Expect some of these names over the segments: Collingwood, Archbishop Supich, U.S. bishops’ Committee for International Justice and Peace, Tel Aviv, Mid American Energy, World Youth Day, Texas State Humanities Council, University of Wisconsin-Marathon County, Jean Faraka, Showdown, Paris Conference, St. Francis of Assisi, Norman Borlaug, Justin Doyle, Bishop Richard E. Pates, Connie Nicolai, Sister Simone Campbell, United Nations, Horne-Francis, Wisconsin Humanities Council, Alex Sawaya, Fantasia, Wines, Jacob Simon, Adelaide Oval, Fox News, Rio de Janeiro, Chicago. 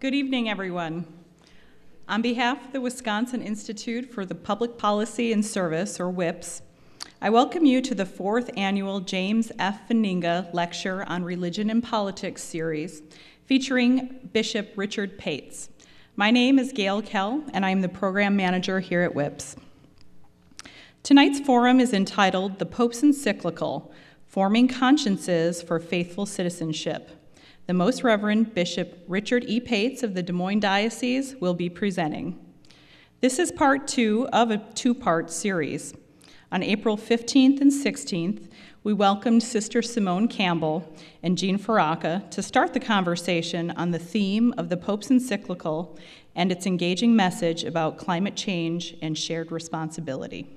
Good evening, everyone. On behalf of the Wisconsin Institute for the Public Policy and Service, or WIPPS, I welcome you to the 4th annual James F. Veninga Lecture on Religion and Politics series, featuring Bishop Richard Pates. My name is Gail Kell, and I am the program manager here at WIPPS. Tonight's forum is entitled The Pope's Encyclical, Forming Consciences for Faithful Citizenship. The Most Reverend Bishop Richard E. Pates of the Des Moines Diocese will be presenting. This is part 2 of a 2-part series. On April 15th and 16th, we welcomed Sister Simone Campbell and Jean Faraka to start the conversation on the theme of the Pope's encyclical and its engaging message about climate change and shared responsibility.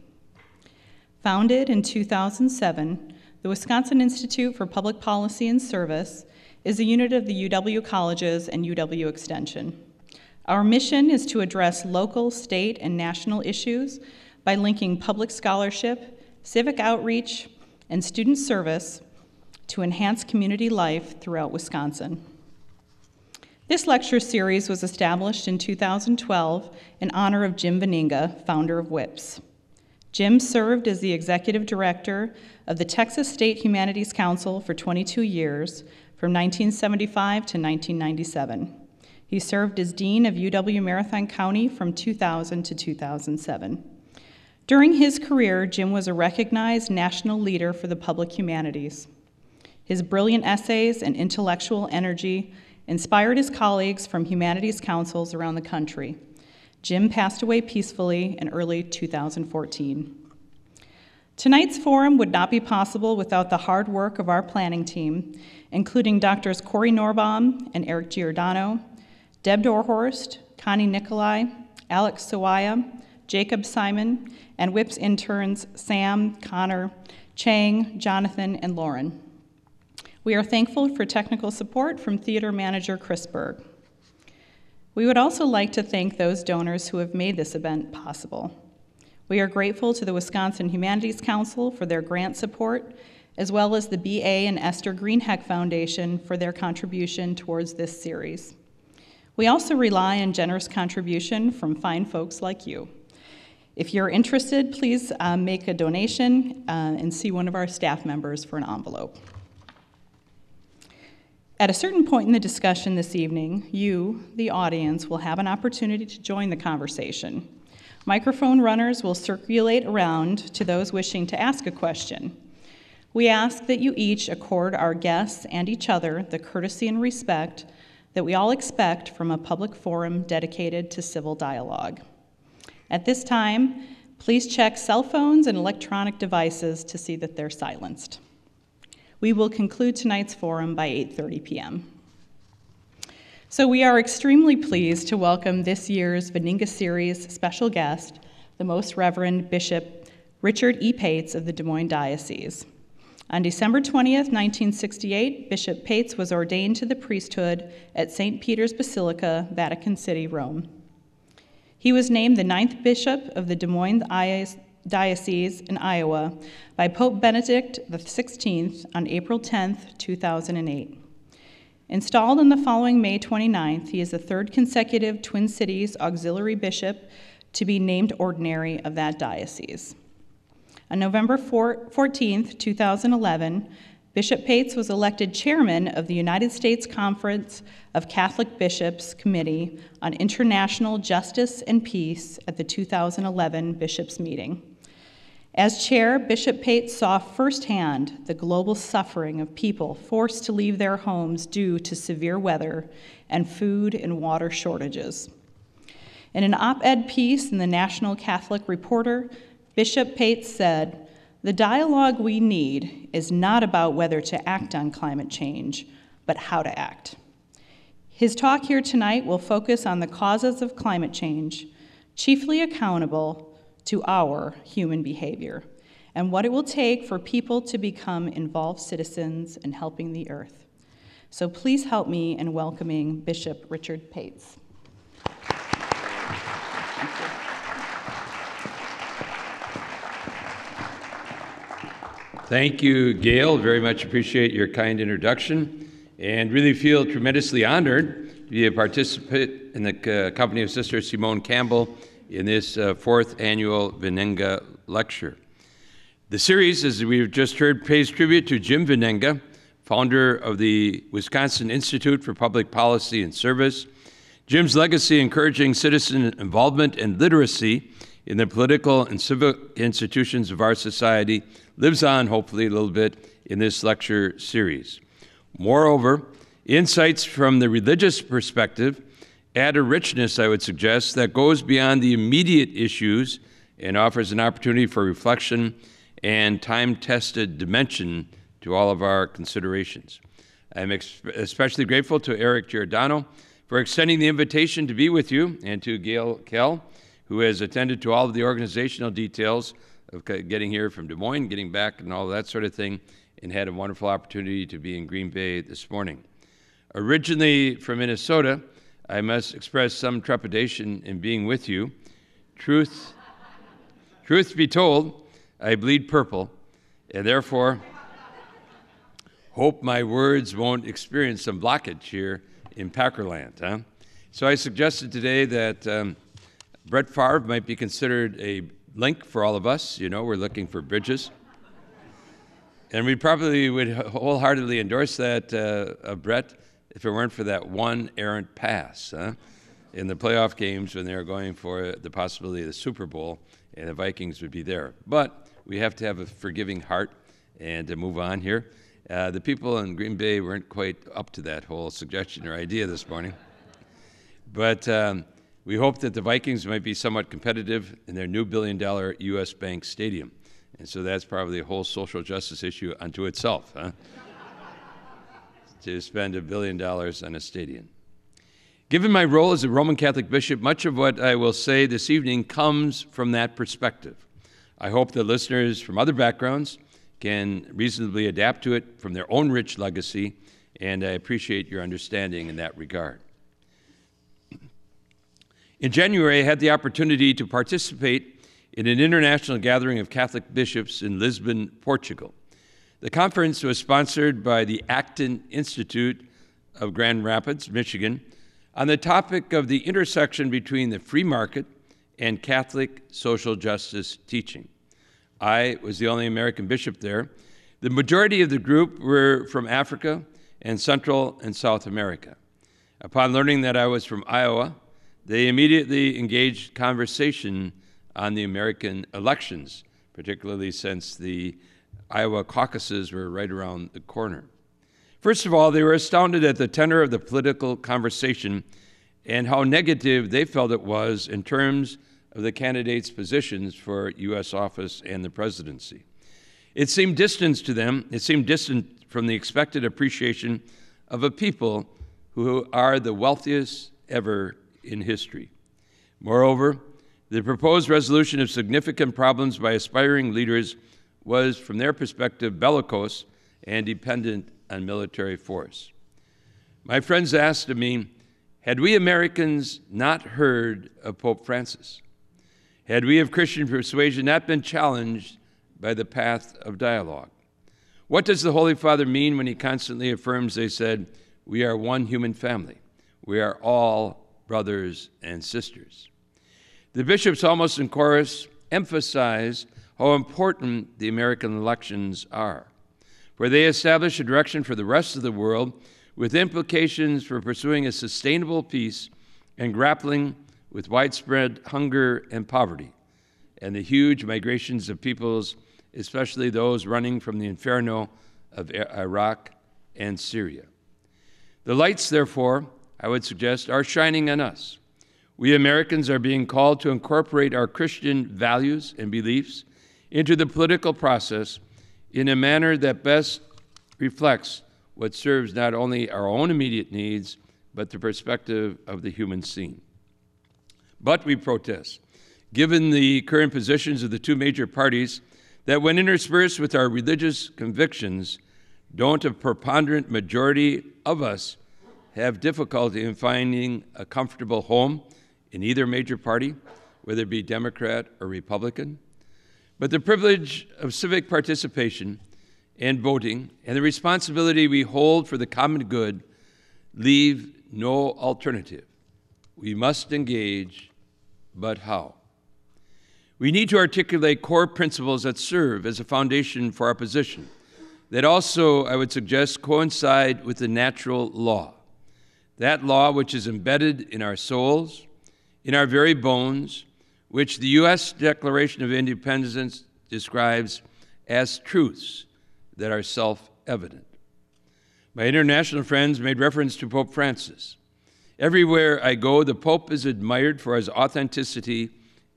Founded in 2007, the Wisconsin Institute for Public Policy and Service is a unit of the UW Colleges and UW Extension. Our mission is to address local, state, and national issues by linking public scholarship, civic outreach, and student service to enhance community life throughout Wisconsin. This lecture series was established in 2012 in honor of Jim Veninga, founder of WIPPS. Jim served as the executive director of the Texas State Humanities Council for 22 years, from 1975 to 1997. He served as dean of UW-Marathon County from 2000 to 2007. During his career, Jim was a recognized national leader for the public humanities. His brilliant essays and intellectual energy inspired his colleagues from humanities councils around the country. Jim passed away peacefully in early 2014. Tonight's forum would not be possible without the hard work of our planning team, including Drs. Corey Norbaum and Eric Giordano, Deb Dorhorst, Connie Nicolai, Alex Sawaya, Jacob Simon, and WIPPS interns Sam, Connor, Chang, Jonathan, and Lauren. We are thankful for technical support from theater manager Chris Berg. We would also like to thank those donors who have made this event possible. We are grateful to the Wisconsin Humanities Council for their grant support, as well as the B.A. and Esther Greenheck Foundation for their contribution towards this series. We also rely on generous contribution from fine folks like you. If you're interested, please make a donation and see one of our staff members for an envelope. At a certain point in the discussion this evening, you, the audience, will have an opportunity to join the conversation. Microphone runners will circulate around to those wishing to ask a question. We ask that you each accord our guests and each other the courtesy and respect that we all expect from a public forum dedicated to civil dialogue. At this time, please check cell phones and electronic devices to see that they're silenced. We will conclude tonight's forum by 8:30 p.m. So we are extremely pleased to welcome this year's Veninga Series special guest, the Most Reverend Bishop Richard E. Pates of the Des Moines Diocese. On December 20th, 1968, Bishop Pates was ordained to the priesthood at St. Peter's Basilica, Vatican City, Rome. He was named the 9th bishop of the Des Moines Diocese in Iowa by Pope Benedict XVI on April 10, 2008. Installed on the following May 29th, he is the third consecutive Twin Cities auxiliary bishop to be named ordinary of that diocese. On November 14, 2011, Bishop Pates was elected chairman of the United States Conference of Catholic Bishops Committee on International Justice and Peace at the 2011 Bishops' Meeting. As chair, Bishop Pates saw firsthand the global suffering of people forced to leave their homes due to severe weather and food and water shortages. In an op-ed piece in the National Catholic Reporter, Bishop Pates said, "The dialogue we need is not about whether to act on climate change, but how to act." His talk here tonight will focus on the causes of climate change, chiefly accountable to our human behavior, and what it will take for people to become involved citizens in helping the earth. So please help me in welcoming Bishop Richard Pates. Thank you. Thank you, Gail. Very much appreciate your kind introduction and really feel tremendously honored be a participant in the company of Sister Simone Campbell in this fourth annual Veninga Lecture. The series, as we've just heard, pays tribute to Jim Veninga, founder of the Wisconsin Institute for Public Policy and Service. Jim's legacy encouraging citizen involvement and literacy in the political and civic institutions of our society lives on, hopefully, a little bit in this lecture series. Moreover, insights from the religious perspective add a richness, I would suggest, that goes beyond the immediate issues and offers an opportunity for reflection and time-tested dimension to all of our considerations. I'm especially grateful to Eric Giordano for extending the invitation to be with you, and to Gail Kell, who has attended to all of the organizational details of getting here from Des Moines, getting back and all that sort of thing, and had a wonderful opportunity to be in Green Bay this morning. Originally from Minnesota, I must express some trepidation in being with you. Truth be told, I bleed purple, and therefore hope my words won't experience some blockage here in Packerland, huh? So I suggested today that Brett Favre might be considered a link for all of us. You know, we're looking for bridges. And we probably would wholeheartedly endorse that of Brett if it weren't for that one errant pass in the playoff games when they were going for the possibility of the Super Bowl, and the Vikings would be there. But we have to have a forgiving heart and to move on here. The people in Green Bay weren't quite up to that whole suggestion or idea this morning. But we hope that the Vikings might be somewhat competitive in their new billion-dollar U.S. Bank Stadium. And so that's probably a whole social justice issue unto itself, huh? To spend $1 billion on a stadium. Given my role as a Roman Catholic bishop, much of what I will say this evening comes from that perspective. I hope that listeners from other backgrounds can reasonably adapt to it from their own rich legacy, and I appreciate your understanding in that regard. In January, I had the opportunity to participate in an international gathering of Catholic bishops in Lisbon, Portugal. The conference was sponsored by the Acton Institute of Grand Rapids, Michigan, on the topic of the intersection between the free market and Catholic social justice teaching. I was the only American bishop there. The majority of the group were from Africa and Central and South America. Upon learning that I was from Iowa, they immediately engaged conversation on the American elections, particularly since the Iowa caucuses were right around the corner. First of all, they were astounded at the tenor of the political conversation and how negative they felt it was in terms of the candidates' positions for U.S. office and the presidency. It seemed distant to them. It seemed distant from the expected appreciation of a people who are the wealthiest ever in history. Moreover, the proposed resolution of significant problems by aspiring leaders was, from their perspective, bellicose and dependent on military force. My friends asked of me, had we Americans not heard of Pope Francis? Had we of Christian persuasion not been challenged by the path of dialogue? What does the Holy Father mean when he constantly affirms, they said, we are one human family. We are all brothers and sisters. The bishops almost in chorus emphasize how important the American elections are, for they establish a direction for the rest of the world with implications for pursuing a sustainable peace and grappling with widespread hunger and poverty, and the huge migrations of peoples, especially those running from the inferno of Iraq and Syria. The lights, therefore, I would suggest, are shining on us. We Americans are being called to incorporate our Christian values and beliefs into the political process in a manner that best reflects what serves not only our own immediate needs, but the perspective of the human scene. But we protest, given the current positions of the two major parties, that when interspersed with our religious convictions, don't a preponderant majority of us have difficulty in finding a comfortable home in either major party, whether it be Democrat or Republican? But the privilege of civic participation and voting and the responsibility we hold for the common good leave no alternative. We must engage, but how? We need to articulate core principles that serve as a foundation for our position, that also, I would suggest, coincide with the natural law. That law which is embedded in our souls, in our very bones, which the U.S. Declaration of Independence describes as truths that are self-evident. My international friends made reference to Pope Francis. Everywhere I go, the Pope is admired for his authenticity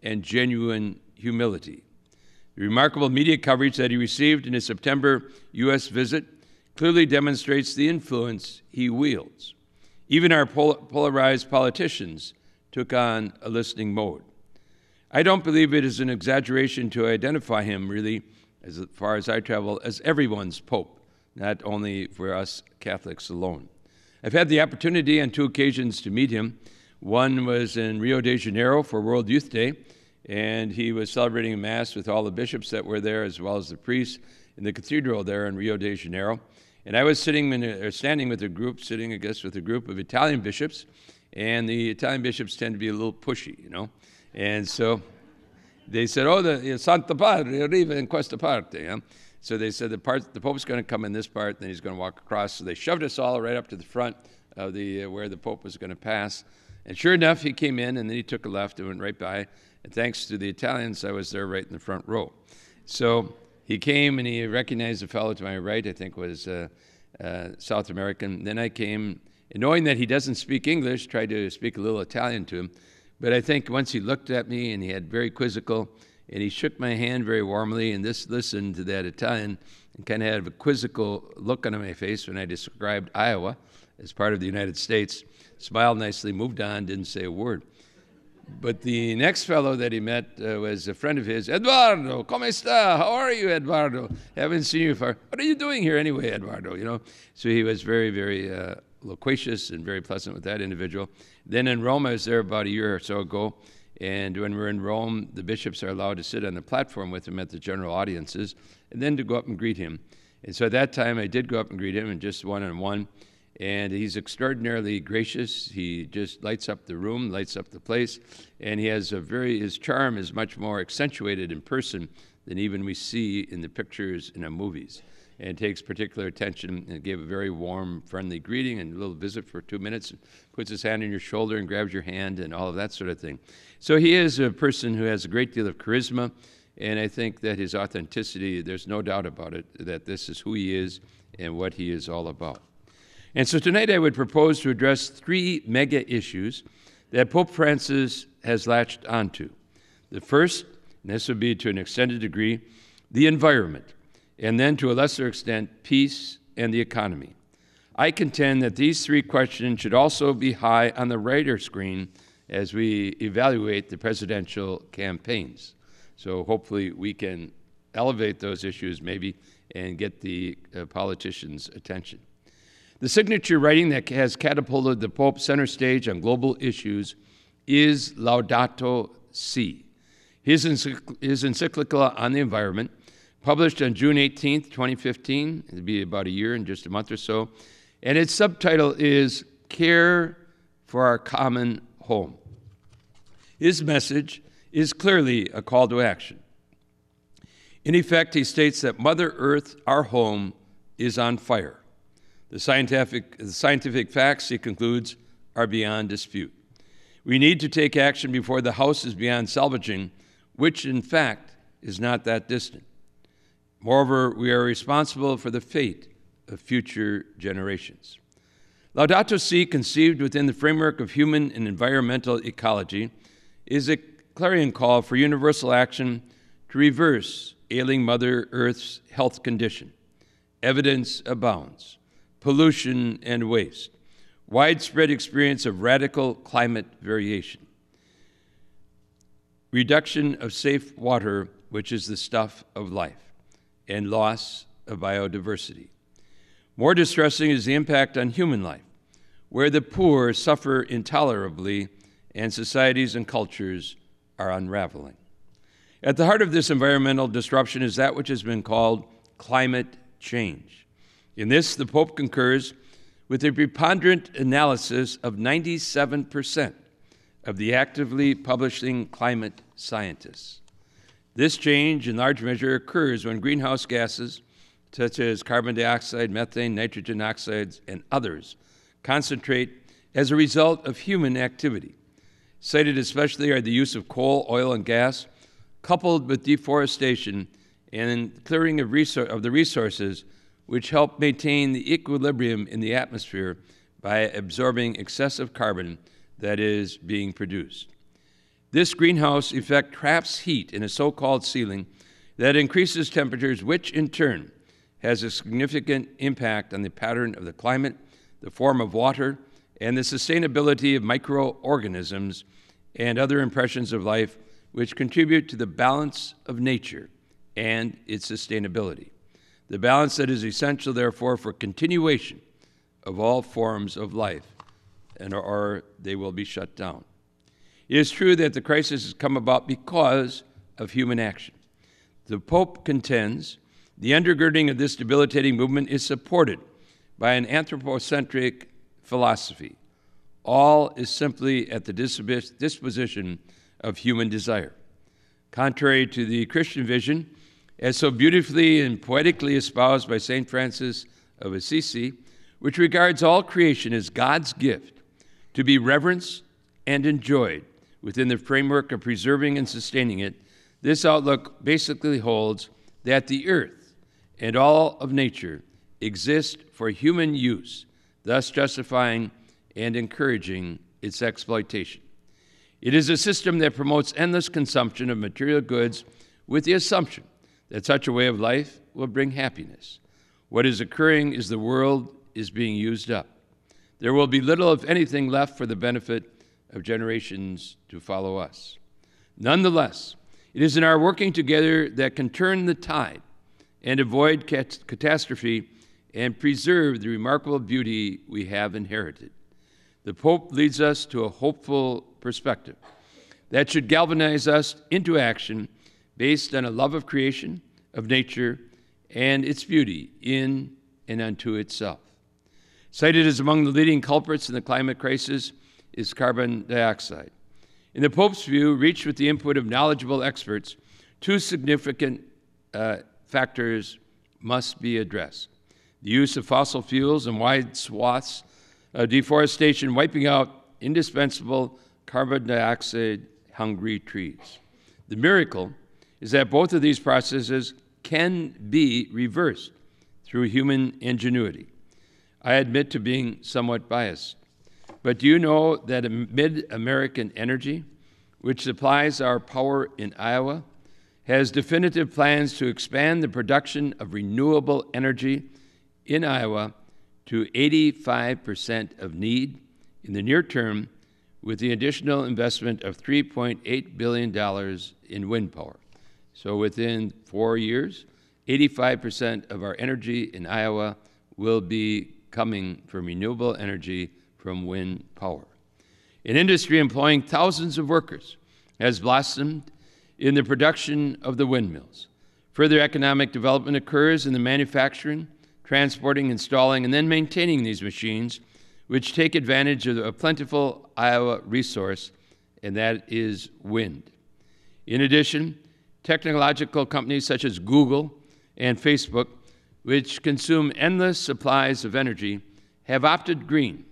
and genuine humility. The remarkable media coverage that he received in his September U.S. visit clearly demonstrates the influence he wields. Even our polarized politicians took on a listening mode. I don't believe it is an exaggeration to identify him, really, as far as I travel, as everyone's Pope, not only for us Catholics alone. I've had the opportunity on two occasions to meet him. One was in Rio de Janeiro for World Youth Day, and he was celebrating a Mass with all the bishops that were there, as well as the priests in the cathedral there in Rio de Janeiro. And I was sitting with a group of Italian bishops, and the Italian bishops tend to be a little pushy, you know. And so they said, oh, the Santa Padre arriva in questa parte. Yeah? So they said, the Pope's going to come in this part, then he's going to walk across. So they shoved us all right up to the front of where the Pope was going to pass. And sure enough, he came in, and then he took a left and went right by. And thanks to the Italians, I was there right in the front row. So he came, and he recognized the fellow to my right, I think was South American. Then I came, and knowing that he doesn't speak English, tried to speak a little Italian to him. But I think once he looked at me, and he had very quizzical, and he shook my hand very warmly, and this listened to that Italian, and kind of had a quizzical look on my face when I described Iowa as part of the United States, smiled nicely, moved on, didn't say a word. But the next fellow that he met was a friend of his, Eduardo, come esta? How are you, Eduardo? Haven't seen you for, what are you doing here anyway, Eduardo? You know, so he was very, very loquacious and very pleasant with that individual. Then in Rome, I was there about a year or so ago, and when we're in Rome, the bishops are allowed to sit on the platform with him at the general audiences, and then to go up and greet him. And so at that time, I did go up and greet him, and just one-on-one. And he's extraordinarily gracious. He just lights up the room, lights up the place, and he has a his charm is much more accentuated in person than even we see in the pictures in the movies. And takes particular attention and gave a very warm, friendly greeting and a little visit for 2 minutes, and puts his hand on your shoulder and grabs your hand and all of that sort of thing. So he is a person who has a great deal of charisma, and I think that his authenticity, there's no doubt about it, that this is who he is and what he is all about. And so tonight I would propose to address three mega issues that Pope Francis has latched onto. The first, and this would be to an extended degree, the environment, and then to a lesser extent, peace and the economy. I contend that these three questions should also be high on the radar screen as we evaluate the presidential campaigns. So hopefully we can elevate those issues maybe and get the politicians' attention. The signature writing that has catapulted the Pope center stage on global issues is Laudato Si', his encyclical on the environment, published on June 18th, 2015. It'll be about a year in just a month or so. And its subtitle is Care for Our Common Home. His message is clearly a call to action. In effect, he states that Mother Earth, our home, is on fire. The scientific facts, he concludes, are beyond dispute. We need to take action before the house is beyond salvaging, which in fact is not that distant. Moreover, we are responsible for the fate of future generations. Laudato Si', conceived within the framework of human and environmental ecology, is a clarion call for universal action to reverse ailing Mother Earth's health condition. Evidence abounds. Pollution and waste, widespread experience of radical climate variation, reduction of safe water, which is the stuff of life, and loss of biodiversity. More distressing is the impact on human life, where the poor suffer intolerably and societies and cultures are unraveling. At the heart of this environmental disruption is that which has been called climate change. In this, the Pope concurs with a preponderant analysis of 97% of the actively publishing climate scientists. This change in large measure occurs when greenhouse gases, such as carbon dioxide, methane, nitrogen oxides, and others, concentrate as a result of human activity. Cited especially are the use of coal, oil, and gas, coupled with deforestation and clearing of the resources which help maintain the equilibrium in the atmosphere by absorbing excessive carbon that is being produced. This greenhouse effect traps heat in a so-called ceiling that increases temperatures, which in turn has a significant impact on the pattern of the climate, the form of water, and the sustainability of microorganisms and other impressions of life, which contribute to the balance of nature and its sustainability. The balance that is essential, therefore, for continuation of all forms of life, or they will be shut down. It is true that the crisis has come about because of human action. The Pope contends the undergirding of this debilitating movement is supported by an anthropocentric philosophy. All is simply at the disposition of human desire. Contrary to the Christian vision, as so beautifully and poetically espoused by St. Francis of Assisi, which regards all creation as God's gift, to be reverenced and enjoyed within the framework of preserving and sustaining it, this outlook basically holds that the earth and all of nature exist for human use, thus justifying and encouraging its exploitation. It is a system that promotes endless consumption of material goods with the assumption that such a way of life will bring happiness. What is occurring is the world is being used up. There will be little, if anything, left for the benefit of generations to follow us. Nonetheless, it is in our working together that can turn the tide and avoid catastrophe and preserve the remarkable beauty we have inherited. The Pope leads us to a hopeful perspective that should galvanize us into action based on a love of creation, of nature, and its beauty in and unto itself. Cited as among the leading culprits in the climate crisis is carbon dioxide. In the Pope's view, reached with the input of knowledgeable experts, two significant factors must be addressed. The use of fossil fuels and wide swaths of deforestation wiping out indispensable carbon dioxide-hungry trees. The miracle is that both of these processes can be reversed through human ingenuity. I admit to being somewhat biased, but do you know that Mid American Energy, which supplies our power in Iowa, has definitive plans to expand the production of renewable energy in Iowa to 85% of need in the near term, with the additional investment of $3.8 billion in wind power. So within 4 years, 85% of our energy in Iowa will be coming from renewable energy from wind power. An industry employing thousands of workers has blossomed in the production of the windmills. Further economic development occurs in the manufacturing, transporting, installing, and then maintaining these machines, which take advantage of a plentiful Iowa resource, and that is wind. In addition, technological companies such as Google and Facebook, which consume endless supplies of energy, have opted green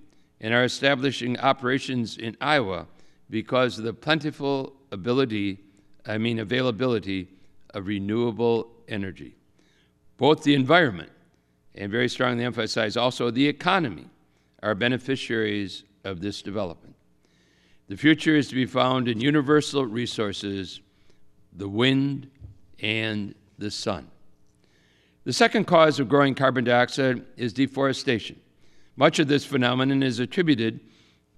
and are establishing operations in Iowa because of the plentiful availability of renewable energy. Both the environment, and very strongly emphasize also the economy, are beneficiaries of this development. The future is to be found in universal resources, the wind and the sun. The second cause of growing carbon dioxide is deforestation. Much of this phenomenon is attributed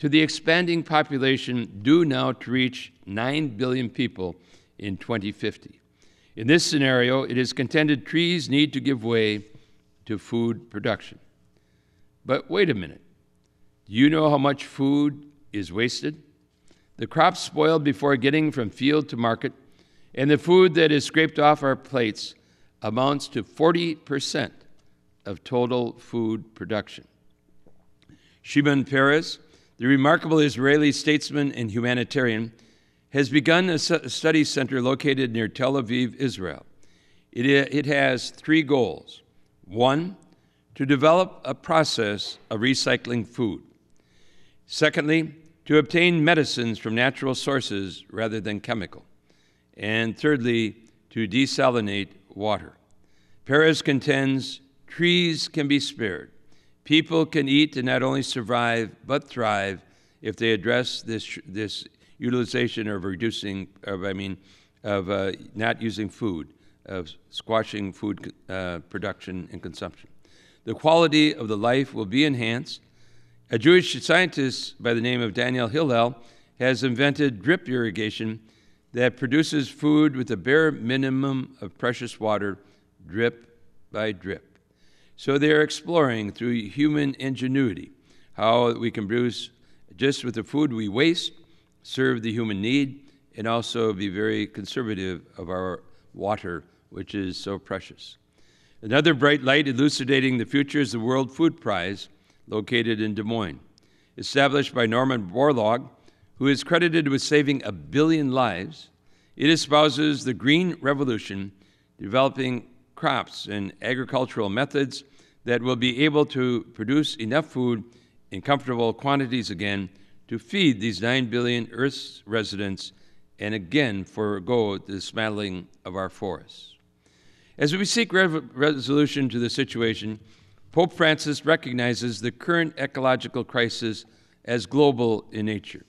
to the expanding population, due now to reach 9 billion people in 2050. In this scenario, it is contended trees need to give way to food production. But wait a minute. Do you know how much food is wasted? The crops spoiled before getting from field to market, and the food that is scraped off our plates amounts to 40% of total food production. Shimon Peres, the remarkable Israeli statesman and humanitarian, has begun a study center located near Tel Aviv, Israel. It has three goals. One, to develop a process of recycling food. Secondly, to obtain medicines from natural sources rather than chemical. And thirdly, to desalinate water. Perez contends trees can be spared. People can eat and not only survive, but thrive if they address this utilization of reducing, not using food, of squashing food production and consumption. The quality of the life will be enhanced. A Jewish scientist by the name of Daniel Hillel has invented drip irrigation that produces food with a bare minimum of precious water, drip by drip. So they are exploring through human ingenuity how we can produce, just with the food we waste, serve the human need, and also be very conservative of our water, which is so precious. Another bright light elucidating the future is the World Food Prize, located in Des Moines. Established by Norman Borlaug, who is credited with saving 1 billion lives, it espouses the Green Revolution, developing crops and agricultural methods that will be able to produce enough food in comfortable quantities again to feed these 9 billion Earth's residents and again forego the dismantling of our forests. As we seek resolution to the situation, Pope Francis recognizes the current ecological crisis as global in nature.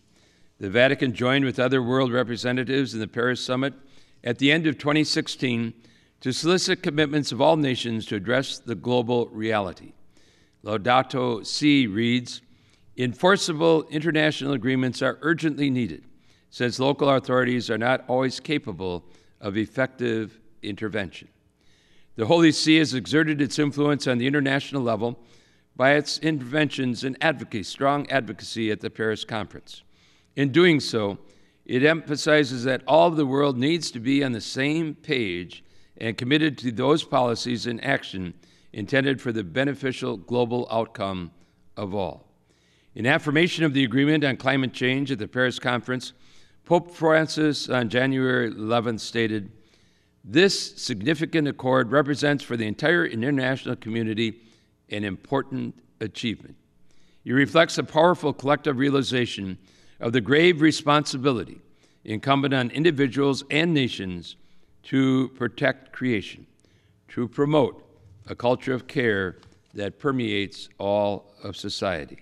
The Vatican joined with other world representatives in the Paris summit at the end of 2016 to solicit commitments of all nations to address the global reality. Laudato Si' reads, "Enforceable international agreements are urgently needed, since local authorities are not always capable of effective intervention." The Holy See has exerted its influence on the international level by its interventions and strong advocacy at the Paris Conference. In doing so, it emphasizes that all of the world needs to be on the same page and committed to those policies and action intended for the beneficial global outcome of all. In affirmation of the agreement on climate change at the Paris Conference, Pope Francis on January 11th stated, "This significant accord represents for the entire international community an important achievement. It reflects a powerful collective realization of the grave responsibility incumbent on individuals and nations to protect creation, to promote a culture of care that permeates all of society."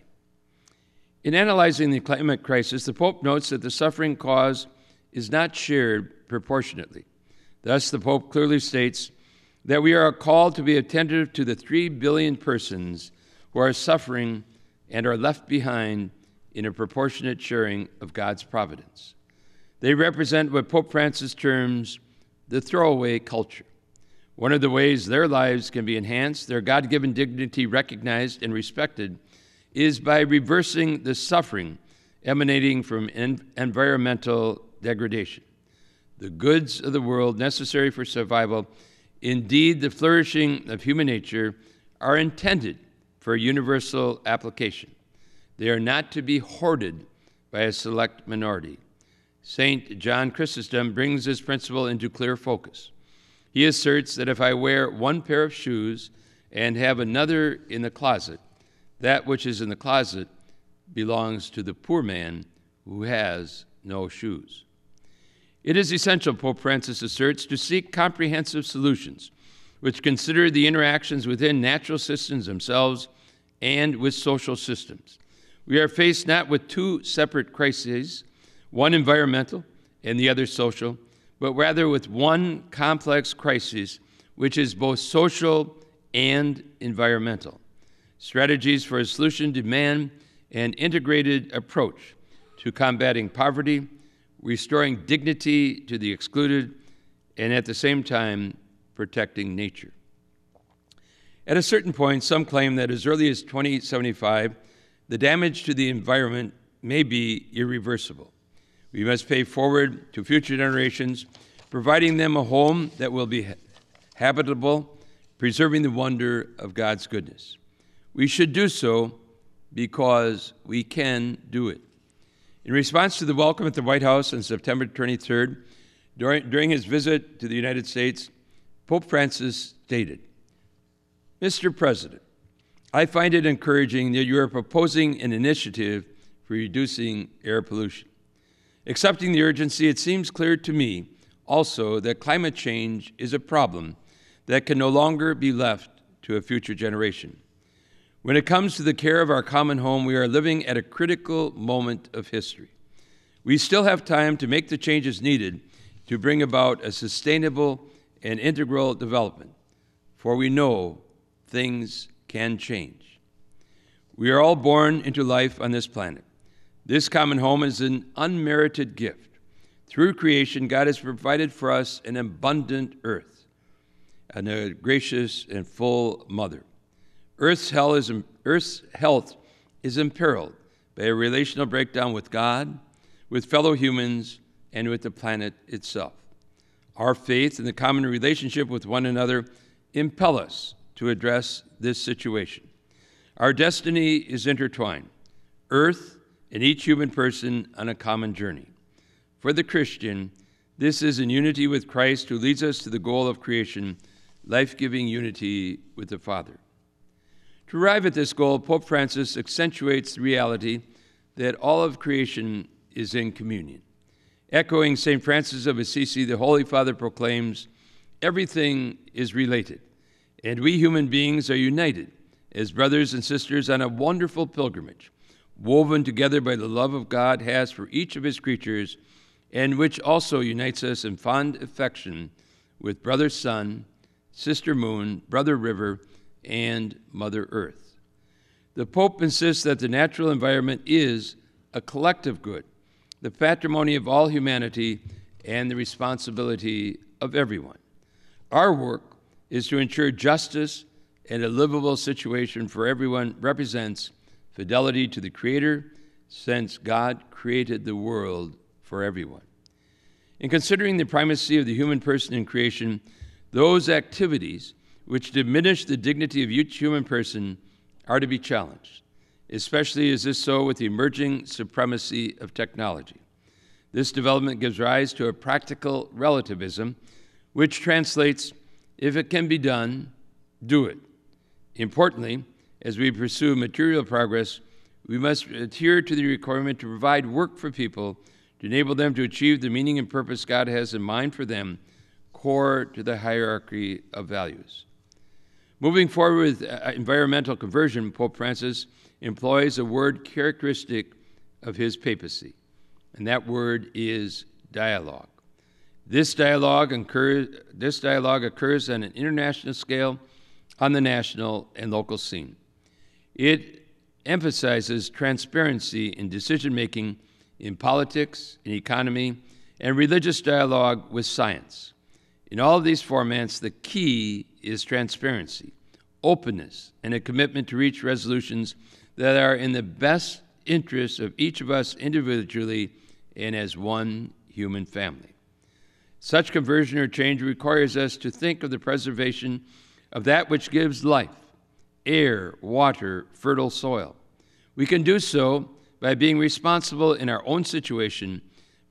In analyzing the climate crisis, the Pope notes that the suffering caused is not shared proportionately. Thus, the Pope clearly states that we are called to be attentive to the 3 billion persons who are suffering and are left behind in a proportionate sharing of God's providence. They represent what Pope Francis terms the throwaway culture. One of the ways their lives can be enhanced, their God-given dignity recognized and respected, is by reversing the suffering emanating from environmental degradation. The goods of the world necessary for survival, indeed the flourishing of human nature, are intended for universal application. They are not to be hoarded by a select minority. St. John Chrysostom brings this principle into clear focus. He asserts that if I wear one pair of shoes and have another in the closet, that which is in the closet belongs to the poor man who has no shoes. It is essential, Pope Francis asserts, to seek comprehensive solutions which consider the interactions within natural systems themselves and with social systems. We are faced not with two separate crises, one environmental and the other social, but rather with one complex crisis which is both social and environmental. Strategies for a solution demand an integrated approach to combating poverty, restoring dignity to the excluded, and at the same time, protecting nature. At a certain point, some claim that as early as 2075, the damage to the environment may be irreversible. We must pay forward to future generations, providing them a home that will be habitable, preserving the wonder of God's goodness. We should do so because we can do it. In response to the welcome at the White House on September 23rd, during his visit to the United States, Pope Francis stated, "Mr. President, I find it encouraging that you are proposing an initiative for reducing air pollution. Accepting the urgency, it seems clear to me also that climate change is a problem that can no longer be left to a future generation. When it comes to the care of our common home, we are living at a critical moment of history. We still have time to make the changes needed to bring about a sustainable and integral development, for we know things can change. We are all born into life on this planet. This common home is an unmerited gift. Through creation, God has provided for us an abundant earth and a gracious and full mother. Earth's health is imperiled by a relational breakdown with God, with fellow humans, and with the planet itself. Our faith and the common relationship with one another impel us to address this situation. Our destiny is intertwined, Earth and each human person on a common journey. For the Christian, this is in unity with Christ who leads us to the goal of creation, life-giving unity with the Father." To arrive at this goal, Pope Francis accentuates the reality that all of creation is in communion. Echoing St. Francis of Assisi, the Holy Father proclaims, "Everything is related, and we human beings are united as brothers and sisters on a wonderful pilgrimage, woven together by the love of God has for each of his creatures, and which also unites us in fond affection with Brother Sun, Sister Moon, Brother River, and Mother Earth." The Pope insists that the natural environment is a collective good, the patrimony of all humanity, and the responsibility of everyone. Our work is to ensure justice and a livable situation for everyone represents fidelity to the Creator, since God created the world for everyone. In considering the primacy of the human person in creation, those activities which diminish the dignity of each human person are to be challenged. Especially is this so with the emerging supremacy of technology. This development gives rise to a practical relativism, which translates, if it can be done, do it. Importantly, as we pursue material progress, we must adhere to the requirement to provide work for people to enable them to achieve the meaning and purpose God has in mind for them, core to the hierarchy of values. Moving forward with environmental conversion, Pope Francis employs a word characteristic of his papacy, and that word is dialogue. This dialogue occurs on an international scale, on the national and local scene. It emphasizes transparency in decision-making in politics, in economy, and religious dialogue with science. In all of these formats, the key is transparency, openness, and a commitment to reach resolutions that are in the best interest of each of us individually and as one human family. Such conversion or change requires us to think of the preservation of that which gives life, air, water, fertile soil. We can do so by being responsible in our own situation,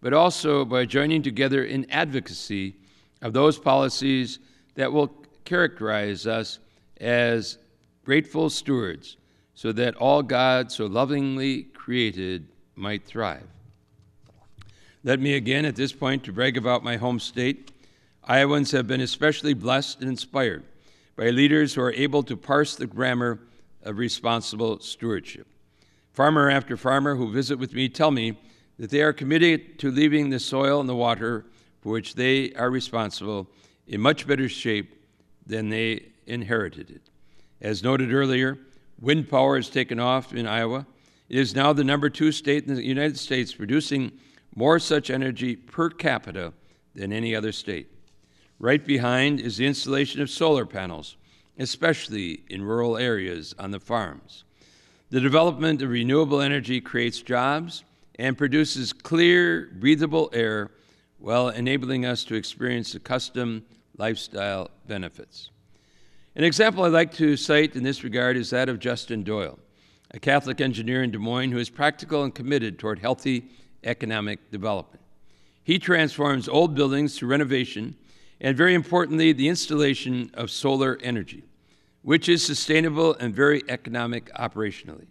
but also by joining together in advocacy of those policies that will characterize us as grateful stewards, so that all God so lovingly created might thrive. Let me again at this point to brag about my home state. Iowans have been especially blessed and inspired by leaders who are able to parse the grammar of responsible stewardship. Farmer after farmer who visit with me tell me that they are committed to leaving the soil and the water for which they are responsible in much better shape than they inherited it. As noted earlier, wind power has taken off in Iowa. It is now the number 2 state in the United States, producing more such energy per capita than any other state. Right behind is the installation of solar panels, especially in rural areas on the farms. The development of renewable energy creates jobs and produces clear, breathable air while enabling us to experience the custom lifestyle benefits. An example I'd like to cite in this regard is that of Justin Doyle, a Catholic engineer in Des Moines who is practical and committed toward healthy economic development. He transforms old buildings through renovation and, very importantly, the installation of solar energy, which is sustainable and very economic operationally.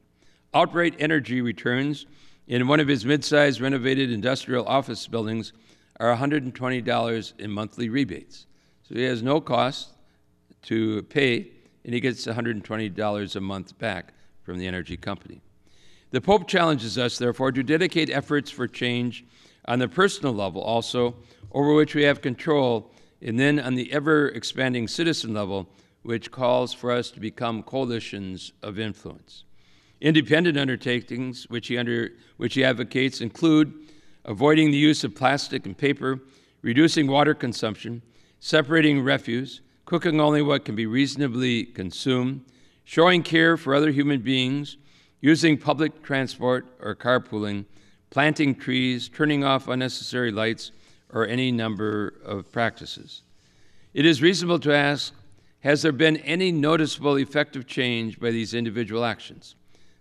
Outright energy returns in one of his mid-sized renovated industrial office buildings are $120 in monthly rebates. So he has no cost to pay, and he gets $120 a month back from the energy company. The Pope challenges us, therefore, to dedicate efforts for change on the personal level also, over which we have control, and then on the ever-expanding citizen level, which calls for us to become coalitions of influence. Independent undertakings, which he advocates, include avoiding the use of plastic and paper, reducing water consumption, separating refuse, cooking only what can be reasonably consumed, showing care for other human beings, using public transport or carpooling, planting trees, turning off unnecessary lights, or any number of practices. It is reasonable to ask, has there been any noticeable effective change by these individual actions?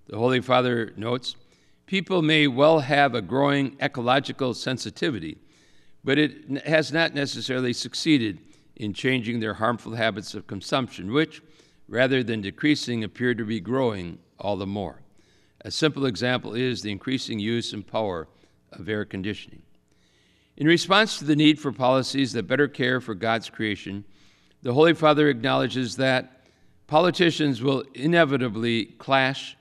The Holy Father notes, people may well have a growing ecological sensitivity, but it has not necessarily succeeded in changing their harmful habits of consumption, which, rather than decreasing, appear to be growing all the more. A simple example is the increasing use and power of air conditioning. In response to the need for policies that better care for God's creation, the Holy Father acknowledges that politicians will inevitably clash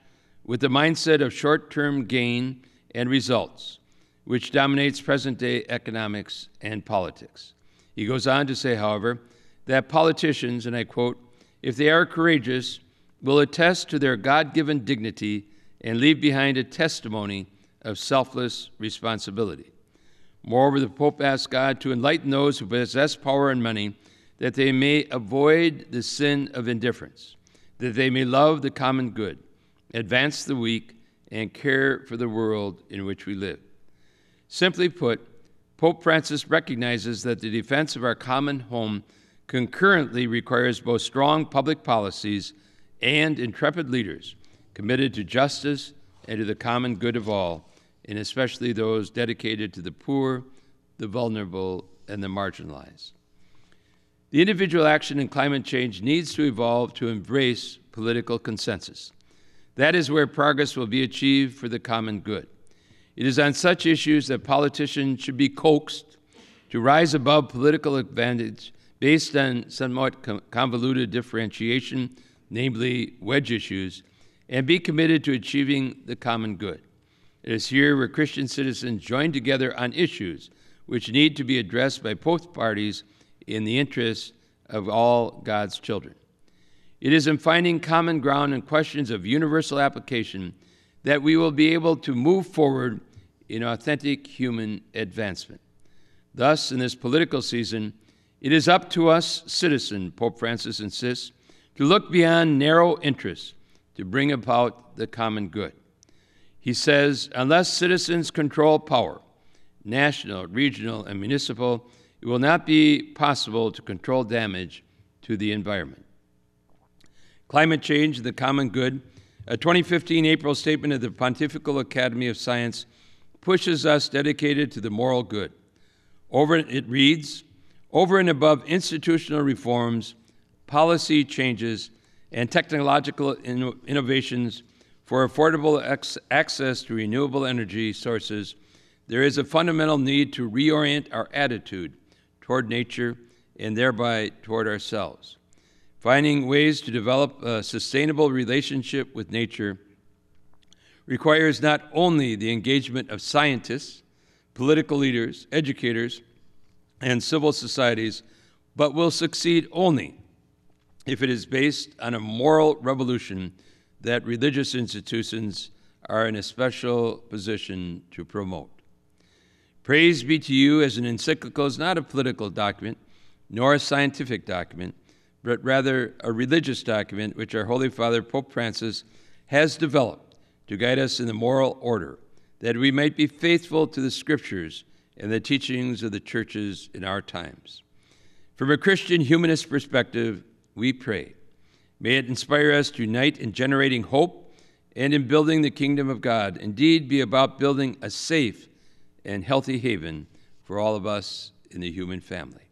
with the mindset of short-term gain and results, which dominates present-day economics and politics. He goes on to say, however, that politicians, and I quote, if they are courageous, will attest to their God-given dignity and leave behind a testimony of selfless responsibility. Moreover, the Pope asks God to enlighten those who possess power and money, that they may avoid the sin of indifference, that they may love the common good, advance the weak, and care for the world in which we live. Simply put, Pope Francis recognizes that the defense of our common home concurrently requires both strong public policies and intrepid leaders committed to justice and to the common good of all, and especially those dedicated to the poor, the vulnerable, and the marginalized. The individual action in climate change needs to evolve to embrace political consensus. That is where progress will be achieved for the common good. It is on such issues that politicians should be coaxed to rise above political advantage based on somewhat convoluted differentiation, namely wedge issues, and be committed to achieving the common good. It is here where Christian citizens join together on issues which need to be addressed by both parties in the interest of all God's children. It is in finding common ground in questions of universal application that we will be able to move forward in authentic human advancement. Thus, in this political season, it is up to us, citizens, Pope Francis insists, to look beyond narrow interests to bring about the common good. He says, unless citizens control power, national, regional, and municipal, it will not be possible to control damage to the environment. Climate Change and the Common Good, a 2015 April statement of the Pontifical Academy of Science, pushes us dedicated to the moral good. It reads, over and above institutional reforms, policy changes, and technological innovations for affordable access to renewable energy sources, there is a fundamental need to reorient our attitude toward nature and thereby toward ourselves. Finding ways to develop a sustainable relationship with nature requires not only the engagement of scientists, political leaders, educators, and civil societies, but will succeed only if it is based on a moral revolution that religious institutions are in a special position to promote. Praise Be to You as an encyclical is not a political document, nor a scientific document, but rather a religious document which our Holy Father, Pope Francis, has developed to guide us in the moral order, that we might be faithful to the Scriptures and the teachings of the churches in our times. From a Christian humanist perspective, we pray. May it inspire us to unite in generating hope and in building the kingdom of God. Indeed, be about building a safe and healthy haven for all of us in the human family.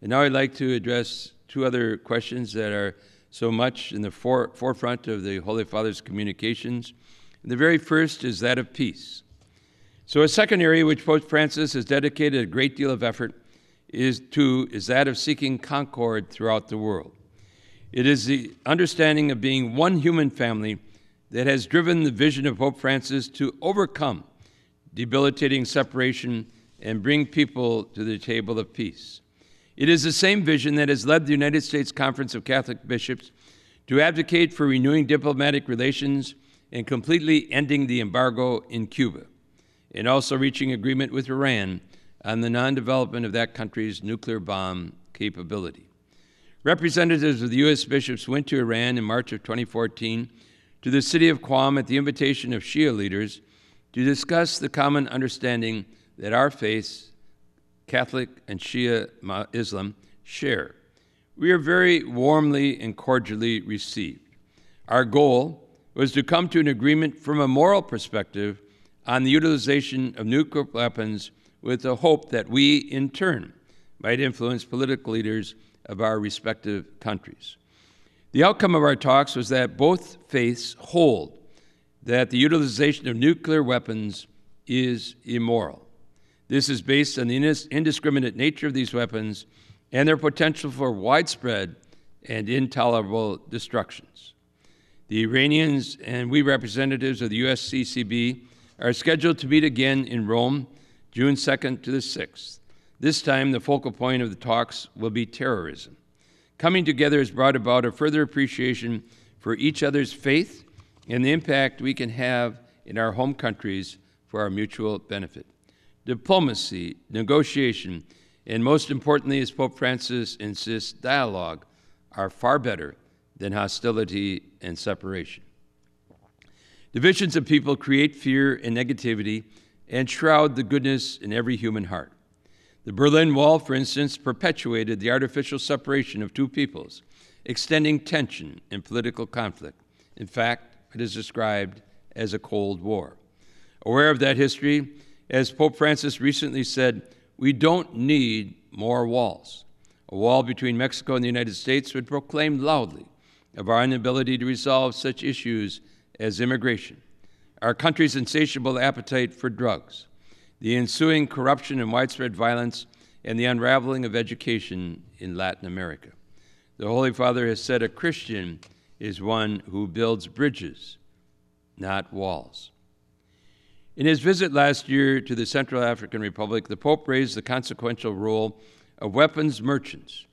And now I'd like to address two other questions that are so much in the forefront of the Holy Father's communications. And the very first is that of peace. So a second area which Pope Francis has dedicated a great deal of effort is that of seeking concord throughout the world. It is the understanding of being one human family that has driven the vision of Pope Francis to overcome debilitating separation and bring people to the table of peace. It is the same vision that has led the United States Conference of Catholic Bishops to advocate for renewing diplomatic relations and completely ending the embargo in Cuba, and also reaching agreement with Iran on the non-development of that country's nuclear bomb capability. Representatives of the U.S. bishops went to Iran in March of 2014 to the city of Qom at the invitation of Shia leaders to discuss the common understanding that our faith, Catholic and Shia Islam, share. We are very warmly and cordially received. Our goal was to come to an agreement from a moral perspective on the utilization of nuclear weapons, with the hope that we, in turn, might influence political leaders of our respective countries. The outcome of our talks was that both faiths hold that the utilization of nuclear weapons is immoral. This is based on the indiscriminate nature of these weapons and their potential for widespread and intolerable destructions. The Iranians and we representatives of the USCCB are scheduled to meet again in Rome, June 2nd to the 6th. This time, the focal point of the talks will be terrorism. Coming together has brought about a further appreciation for each other's faith and the impact we can have in our home countries for our mutual benefit. Diplomacy, negotiation, and most importantly, as Pope Francis insists, dialogue are far better than hostility and separation. Divisions of people create fear and negativity and shroud the goodness in every human heart. The Berlin Wall, for instance, perpetuated the artificial separation of two peoples, extending tension and political conflict. In fact, it is described as a Cold War. Aware of that history, as Pope Francis recently said, we don't need more walls. A wall between Mexico and the United States would proclaim loudly of our inability to resolve such issues as immigration, our country's insatiable appetite for drugs, the ensuing corruption and widespread violence, and the unraveling of education in Latin America. The Holy Father has said a Christian is one who builds bridges, not walls. In his visit last year to the Central African Republic, the Pope raised the consequential role of weapons merchants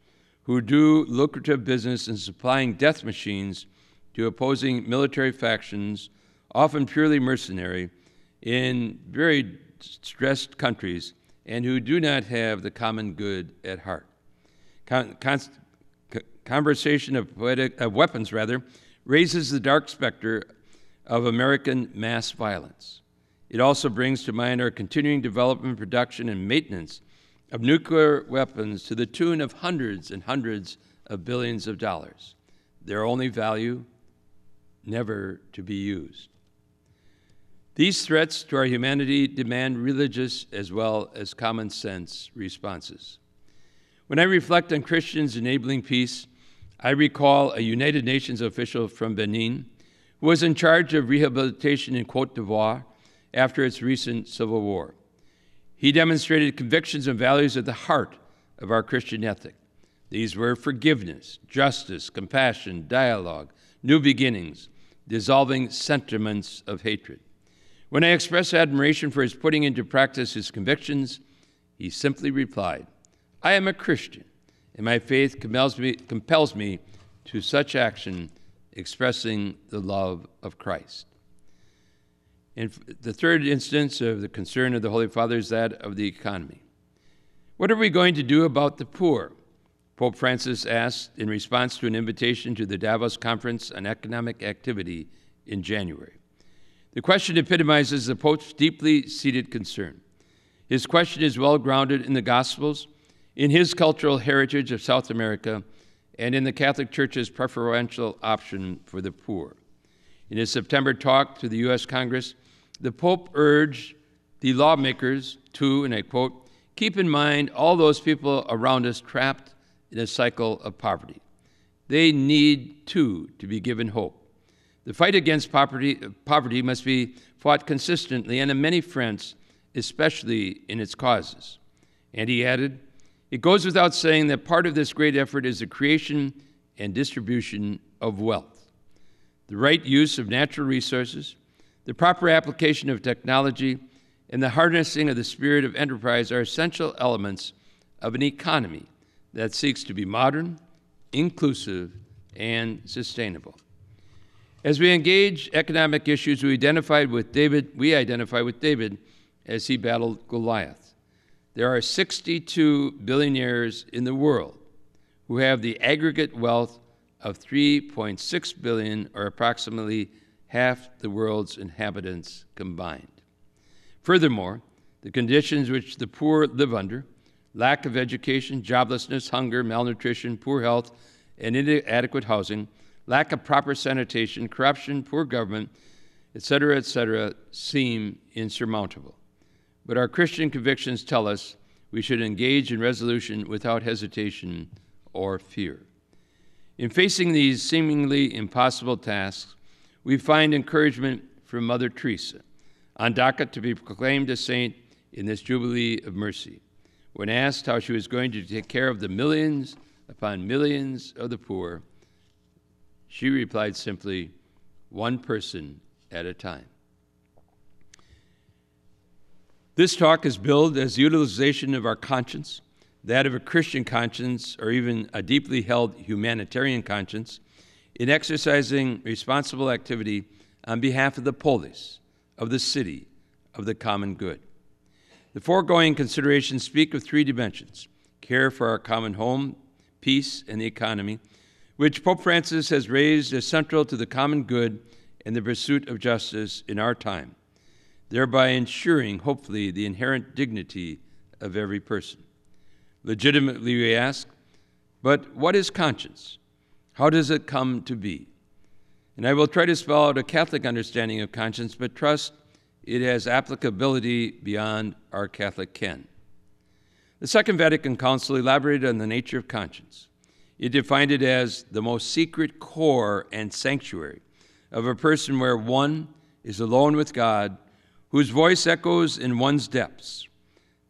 who do lucrative business in supplying death machines to opposing military factions, often purely mercenary, in very stressed countries, and who do not have the common good at heart. Conversation of weapons raises the dark specter of American mass violence. It also brings to mind our continuing development, production, and maintenance of nuclear weapons to the tune of hundreds and hundreds of billions of dollars. Their only value, never to be used. These threats to our humanity demand religious as well as common sense responses. When I reflect on Christians enabling peace, I recall a United Nations official from Benin who was in charge of rehabilitation in Cote d'Ivoire after its recent civil war. He demonstrated convictions and values at the heart of our Christian ethic. These were forgiveness, justice, compassion, dialogue, new beginnings, dissolving sentiments of hatred. When I expressed admiration for his putting into practice his convictions, he simply replied, "I am a Christian, and my faith compels me to such action, expressing the love of Christ." And the third instance of the concern of the Holy Father is that of the economy. What are we going to do about the poor? Pope Francis asked in response to an invitation to the Davos Conference on Economic Activity in January. The question epitomizes the Pope's deeply seated concern. His question is well grounded in the Gospels, in his cultural heritage of South America, and in the Catholic Church's preferential option for the poor. In his September talk to the U.S. Congress, the Pope urged the lawmakers to, and I quote, keep in mind all those people around us trapped in a cycle of poverty. They need, too, to be given hope. The fight against poverty must be fought consistently and on many fronts, especially in its causes. And he added, it goes without saying that part of this great effort is the creation and distribution of wealth. The right use of natural resources, the proper application of technology, and the harnessing of the spirit of enterprise are essential elements of an economy that seeks to be modern, inclusive, and sustainable. As we engage economic issues, we identify with David as he battled Goliath. There are 62 billionaires in the world who have the aggregate wealth of 3.6 billion, or approximately half the world's inhabitants combined. Furthermore, the conditions which the poor live under, lack of education, joblessness, hunger, malnutrition, poor health, and inadequate housing, lack of proper sanitation, corruption, poor government, et cetera, seem insurmountable. But our Christian convictions tell us we should engage in resolution without hesitation or fear. In facing these seemingly impossible tasks, we find encouragement from Mother Teresa, on docket to be proclaimed a saint in this Jubilee of Mercy, when asked how she was going to take care of the millions upon millions of the poor, she replied simply, one person at a time. This talk is billed as the utilization of our conscience, that of a Christian conscience, or even a deeply held humanitarian conscience, in exercising responsible activity on behalf of the polis, of the city, of the common good. The foregoing considerations speak of three dimensions: care for our common home, peace, and the economy, which Pope Francis has raised as central to the common good and the pursuit of justice in our time, thereby ensuring, hopefully, the inherent dignity of every person. Legitimately, we ask, but what is conscience? How does it come to be? And I will try to spell out a Catholic understanding of conscience, but trust it has applicability beyond our Catholic ken. The Second Vatican Council elaborated on the nature of conscience. It defined it as the most secret core and sanctuary of a person where one is alone with God, whose voice echoes in one's depths.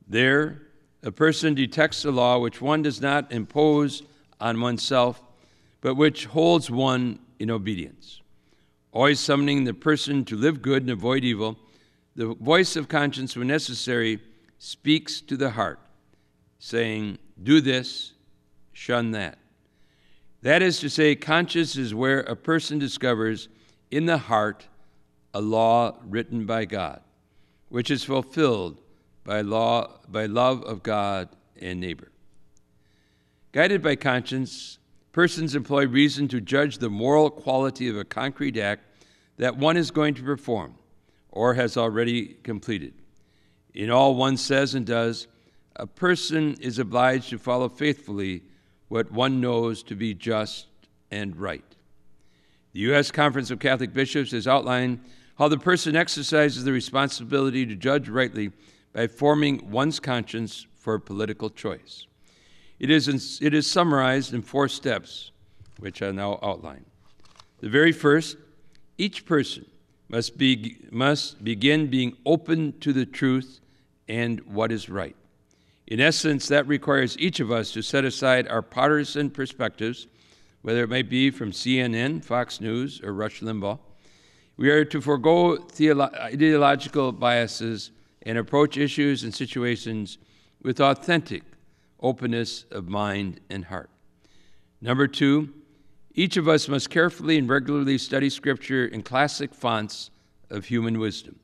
There, a person detects the law which one does not impose on oneself, but which holds one in obedience. Always summoning the person to live good and avoid evil, the voice of conscience, when necessary, speaks to the heart, saying, do this, shun that. That is to say, conscience is where a person discovers in the heart a law written by God, which is fulfilled by love of God and neighbor. Guided by conscience, persons employ reason to judge the moral quality of a concrete act that one is going to perform or has already completed. In all one says and does, a person is obliged to follow faithfully what one knows to be just and right. The U.S. Conference of Catholic Bishops has outlined how the person exercises the responsibility to judge rightly by forming one's conscience for a political choice. It is summarized in four steps, which I now outline. The very first, each person must begin being open to the truth and what is right. In essence, that requires each of us to set aside our partisan perspectives, whether it might be from CNN, Fox News, or Rush Limbaugh. We are to forego ideological biases and approach issues and situations with authentic openness of mind and heart. Number two, each of us must carefully and regularly study Scripture in classic fonts of human wisdom.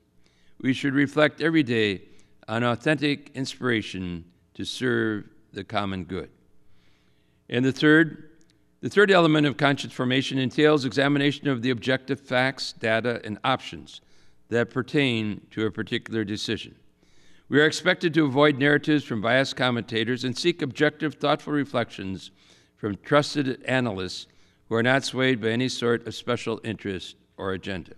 We should reflect every day on authentic inspiration to serve the common good. And the third element of conscience formation entails examination of the objective facts, data, and options that pertain to a particular decision. We are expected to avoid narratives from biased commentators and seek objective, thoughtful reflections from trusted analysts who are not swayed by any sort of special interest or agenda.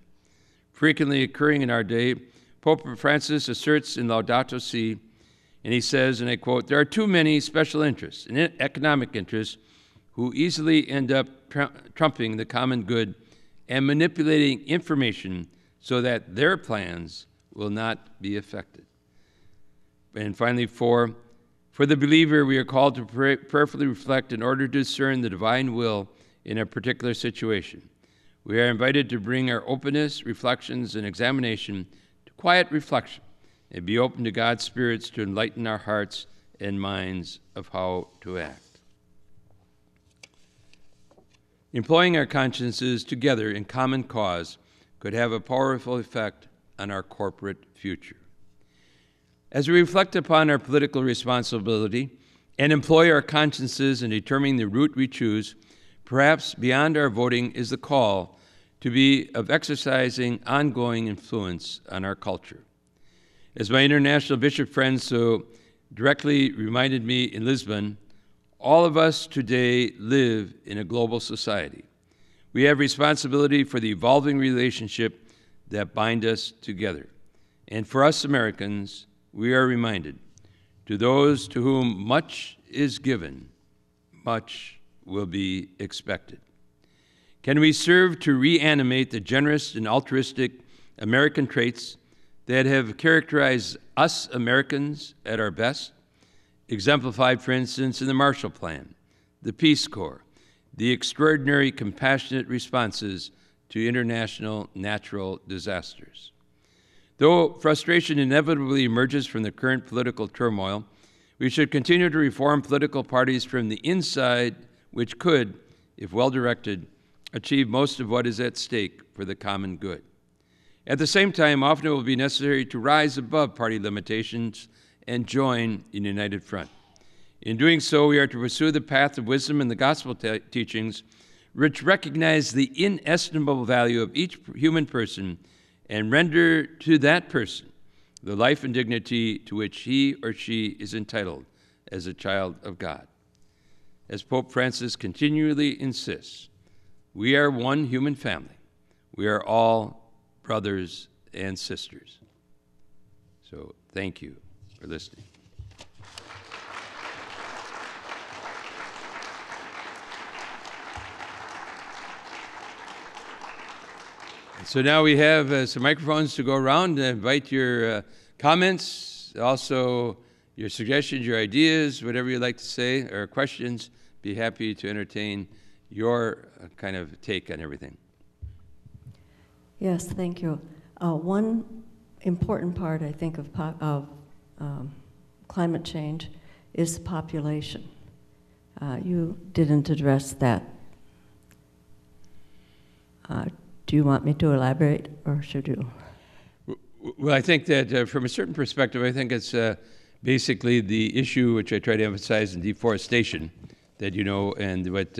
Frequently occurring in our day, Pope Francis asserts in Laudato Si', and he says, and I quote, "There are too many special interests and economic interests who easily end up trumping the common good and manipulating information so that their plans will not be affected." And finally, four, for the believer, we are called to prayerfully reflect in order to discern the divine will in a particular situation. We are invited to bring our openness, reflections, and examination to quiet reflection and be open to God's spirits to enlighten our hearts and minds of how to act. Employing our consciences together in common cause could have a powerful effect on our corporate future. As we reflect upon our political responsibility and employ our consciences in determining the route we choose, perhaps beyond our voting is the call to be of exercising ongoing influence on our culture. As my international bishop friend so directly reminded me in Lisbon, all of us today live in a global society. We have responsibility for the evolving relationship that bind us together. And for us Americans, we are reminded, to those to whom much is given, much will be expected. Can we serve to reanimate the generous and altruistic American traits that have characterized us Americans at our best, exemplified, for instance, in the Marshall Plan, the Peace Corps, the extraordinary compassionate responses to international natural disasters? Though frustration inevitably emerges from the current political turmoil, we should continue to reform political parties from the inside, which could, if well-directed, achieve most of what is at stake for the common good. At the same time, often it will be necessary to rise above party limitations and join in a united front. In doing so, we are to pursue the path of wisdom and the gospel teachings, which recognize the inestimable value of each human person and render to that person the life and dignity to which he or she is entitled as a child of God. As Pope Francis continually insists, we are one human family. We are all brothers and sisters. So thank you for listening. So now we have some microphones to go around and invite your comments, also your suggestions, your ideas, whatever you'd like to say, or questions. Be happy to entertain your kind of take on everything. Yes, thank you. One important part, I think, of climate change is population. You didn't address that. Do you want me to elaborate, or should you? Well, I think that from a certain perspective, I think it's basically the issue which I try to emphasize in deforestation, that you know, and what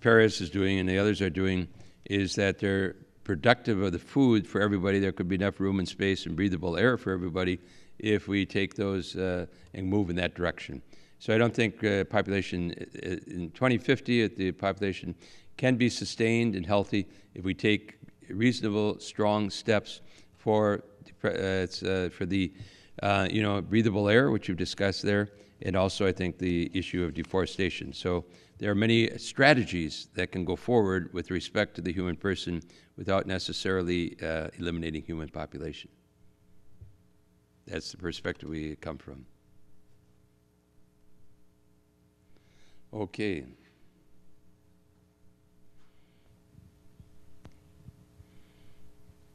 Paris is doing and the others are doing, is that they're productive of the food for everybody. There could be enough room and space and breathable air for everybody if we take those and move in that direction. So I don't think population, in 2050, at the population can be sustained and healthy if we take reasonable, strong steps for the you know, breathable air, which you've discussed there, and also I think the issue of deforestation. So there are many strategies that can go forward with respect to the human person without necessarily eliminating human population. That's the perspective we come from. Okay.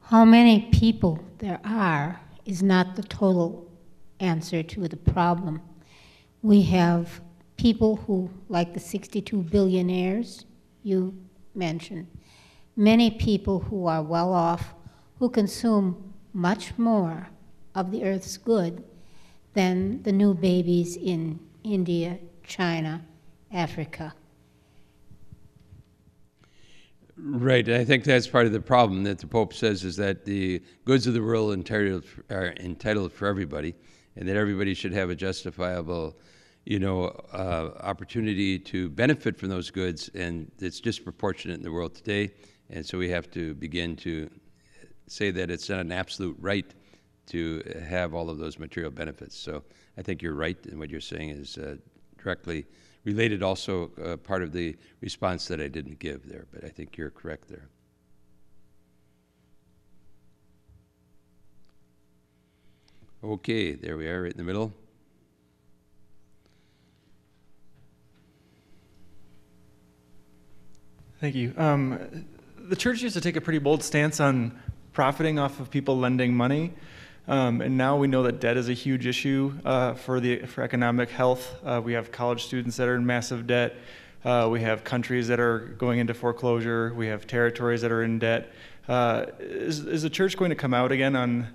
How many people there are is not the total answer to the problem. We have people who, like the 62 billionaires you mentioned, many people who are well off, who consume much more of the Earth's good than the new babies in India, China, Africa. Right, I think that's part of the problem that the Pope says, is that the goods of the world are entitled for everybody, and that everybody should have a justifiable, you know, opportunity to benefit from those goods, and it's disproportionate in the world today, And so we have to begin to say that it's not an absolute right to have all of those material benefits. So I think you're right, and what you're saying is directly related, also part of the response that I didn't give there, but I think you're correct there. Okay, there we are, right in the middle. Thank you. The church used to take a pretty bold stance on profiting off of people lending money. And now we know that debt is a huge issue for economic health. We have college students that are in massive debt. We have countries that are going into foreclosure. We have territories that are in debt. Is the church going to come out again on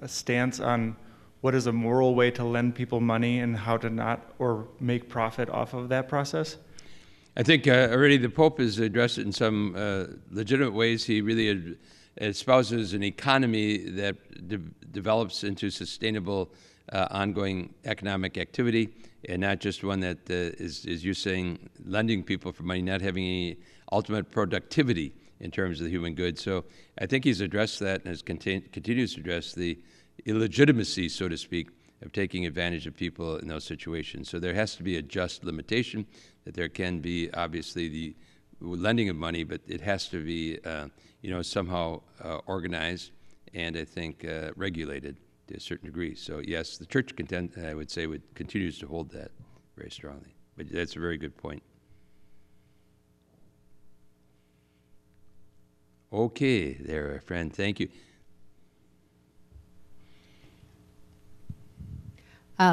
a stance on what is a moral way to lend people money and how to not or make profit off of that process? I think already the Pope has addressed it in some legitimate ways. He really espouses an economy that develops into sustainable ongoing economic activity, and not just one that is, as you're saying, lending people for money, not having any ultimate productivity in terms of the human good. So I think he's addressed that and has continues to address the illegitimacy, so to speak, of taking advantage of people in those situations. So there has to be a just limitation, that there can be obviously the lending of money, but it has to be somehow organized and I think regulated to a certain degree. So yes, the church, I would say, continues to hold that very strongly. But that's a very good point. Okay, there, friend, thank you.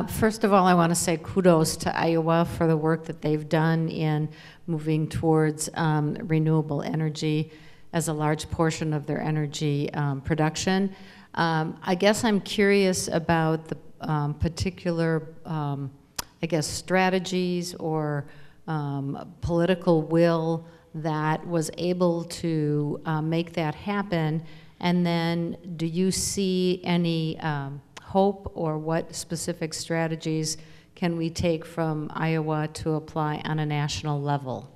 First of all, I want to say kudos to Iowa for the work that they've done in moving towards renewable energy as a large portion of their energy production. I guess I'm curious about the particular, I guess, strategies or political will that was able to make that happen. And then do you see any hope, or what specific strategies can we take from Iowa to apply on a national level?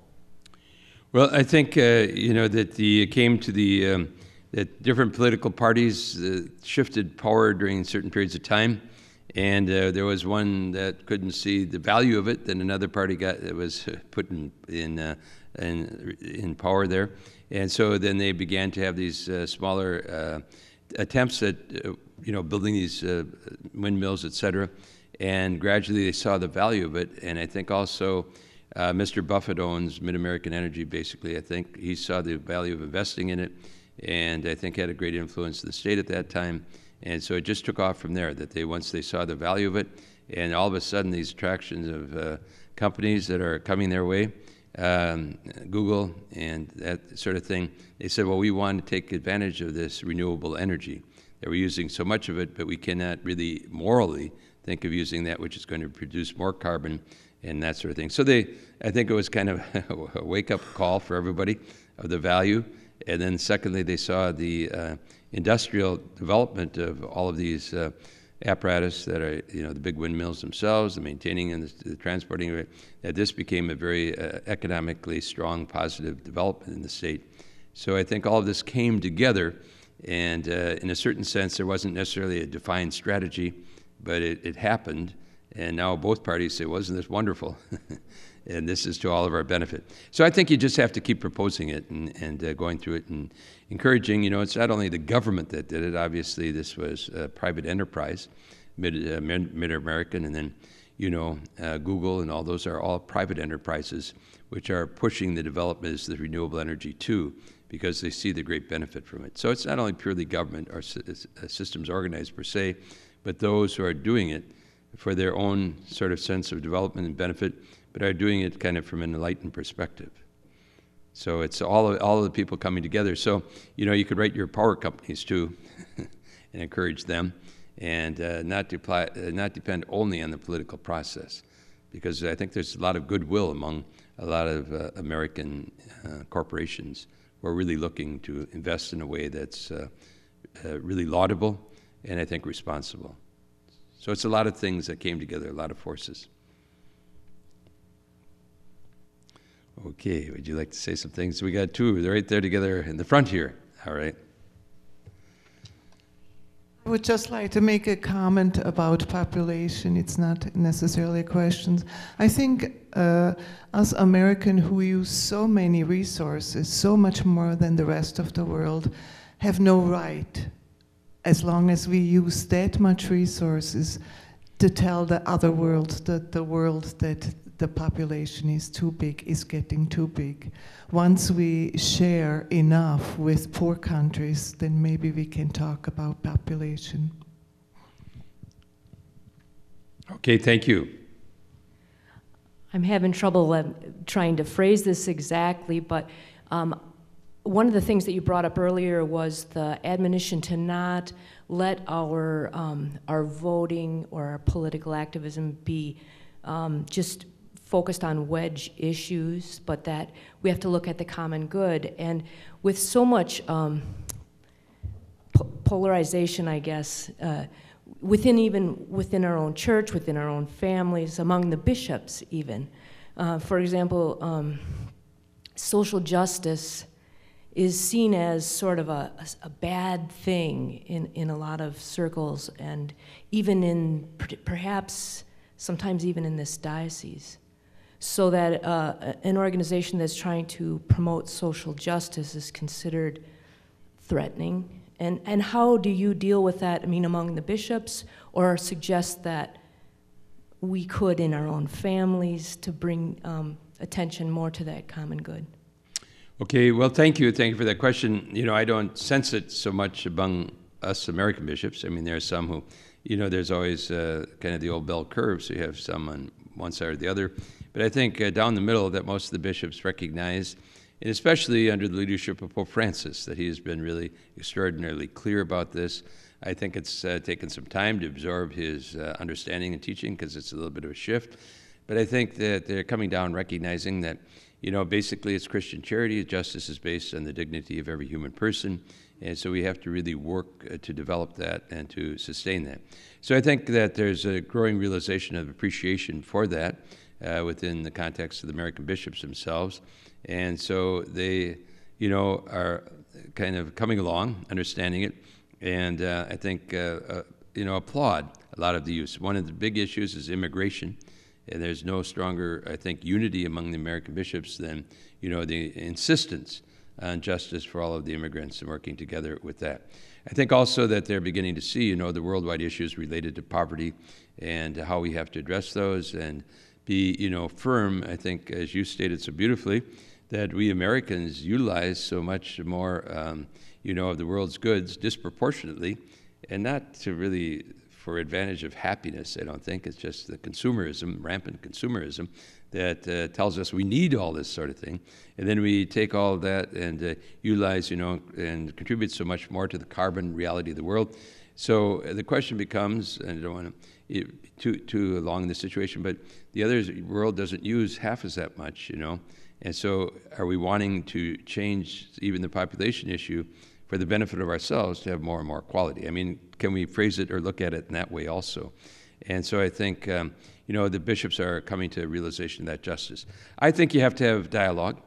Well, I think that it came to the that different political parties shifted power during certain periods of time, and there was one that couldn't see the value of it, then another party that was put in power there, and so then they began to have these smaller attempts at building these windmills, etc., and gradually they saw the value of it. And I think also Mr. Buffett owns Mid American Energy, basically. I think he saw the value of investing in it, and I think had a great influence in the state at that time. And so it just took off from there, that once they saw the value of it, and all of a sudden these attractions of companies that are coming their way, Google and that sort of thing, they said, well, we want to take advantage of this renewable energy. They were using so much of it, but we cannot really morally think of using that which is going to produce more carbon and that sort of thing. So I think it was kind of a wake-up call for everybody of the value. And then secondly, they saw the industrial development of all of these apparatus that are, the big windmills themselves, the maintaining and the transporting of it, that this became a very economically strong, positive development in the state. So I think all of this came together, and in a certain sense, there wasn't necessarily a defined strategy, but it happened, and now both parties say, wasn't this wonderful? And this is to all of our benefit. So I think you just have to keep proposing it and going through it and encouraging. It's not only the government that did it. Obviously, this was a private enterprise, Mid-American, and then Google and all those are all private enterprises, which are pushing the development of the renewable energy too, because they see the great benefit from it. So it's not only purely government or systems organized per se, but those who are doing it for their own sort of sense of development and benefit, but are doing it kind of from an enlightened perspective. So it's all of the people coming together. So, you could write your power companies too and encourage them, and not depend only on the political process, because I think there's a lot of goodwill among a lot of American corporations who are really looking to invest in a way that's really laudable and I think responsible. So it's a lot of things that came together, a lot of forces. Okay, would you like to say some things? We got two, they're right there together in the front here. All right. I would just like to make a comment about population. It's not necessarily a question. I think us Americans who use so many resources, so much more than the rest of the world, have no right, as long as we use that much resources, to tell the other world that the world that the population is too big, is getting too big. Once we share enough with poor countries, then maybe we can talk about population. Okay, thank you. I'm having trouble trying to phrase this exactly, but one of the things that you brought up earlier was the admonition to not let our voting or our political activism be just focused on wedge issues, but that we have to look at the common good. And with so much polarization, I guess, within our own church, within our own families, among the bishops even. For example, social justice is seen as sort of a bad thing in a lot of circles, and even in perhaps sometimes even in this diocese. So that an organization that's trying to promote social justice is considered threatening. And how do you deal with that, I mean, among the bishops, or suggest that we could in our own families to bring attention more to that common good? Okay, well, thank you. Thank you for that question. You know, I don't sense it so much among us American bishops. I mean, there are some who, you know, there's always kind of the old bell curve, so you have some on one side or the other. But I think down the middle that most of the bishops recognize, and especially under the leadership of Pope Francis, that he has been really extraordinarily clear about this. I think it's taken some time to absorb his understanding and teaching, because it's a little bit of a shift. But I think that they're coming down recognizing that, you know, basically it's Christian charity. Justice is based on the dignity of every human person. And so we have to really work to develop that and to sustain that. So I think that there's a growing realization of appreciation for that within the context of the American bishops themselves. And so they, you know, are kind of coming along, understanding it, and I think, you know, applaud a lot of the use. One of the big issues is immigration, and there's no stronger, I think, unity among the American bishops than, you know, the insistence on justice for all of the immigrants and working together with that. I think also that they're beginning to see, you know, the worldwide issues related to poverty and how we have to address those and be, you know, firm. I think, as you stated so beautifully, that we Americans utilize so much more, you know, of the world's goods disproportionately, and not to really for advantage of happiness, I don't think. It's just the consumerism, rampant consumerism, that tells us we need all this sort of thing. And then we take all of that and utilize, you know, and contribute so much more to the carbon reality of the world. So the question becomes, and I don't want to too long in this situation, but the other world doesn't use half as that much, you know. And so are we wanting to change even the population issue for the benefit of ourselves to have more and more quality? I mean, can we phrase it or look at it in that way also? And so I think, you know, the bishops are coming to a realization of that justice. I think you have to have dialogue.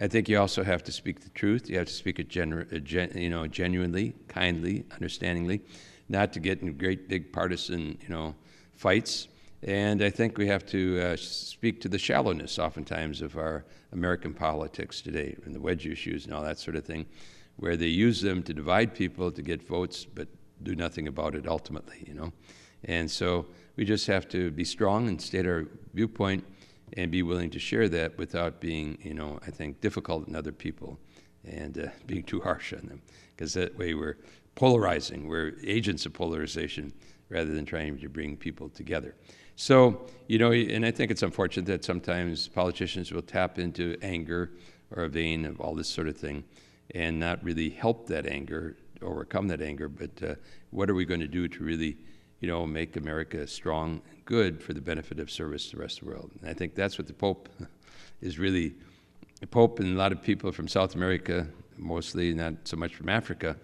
I think you also have to speak the truth. You have to speak it genuinely, kindly, understandingly, not to get in great big partisan, you know, fights. And I think we have to speak to the shallowness oftentimes of our American politics today and the wedge issues and all that sort of thing, where they use them to divide people, to get votes, but do nothing about it ultimately, you know. And so we just have to be strong and state our viewpoint and be willing to share that without being, you know, I think, difficult in other people and being too harsh on them. Because that way we're polarizing, we're agents of polarization rather than trying to bring people together. So, you know, and I think it's unfortunate that sometimes politicians will tap into anger or a vein of all this sort of thing and not really help that anger, overcome that anger, but what are we going to do to really, you know, make America strong and good for the benefit of service to the rest of the world? And I think that's what the Pope is really, the Pope and a lot of people from South America, mostly, not so much from Africa,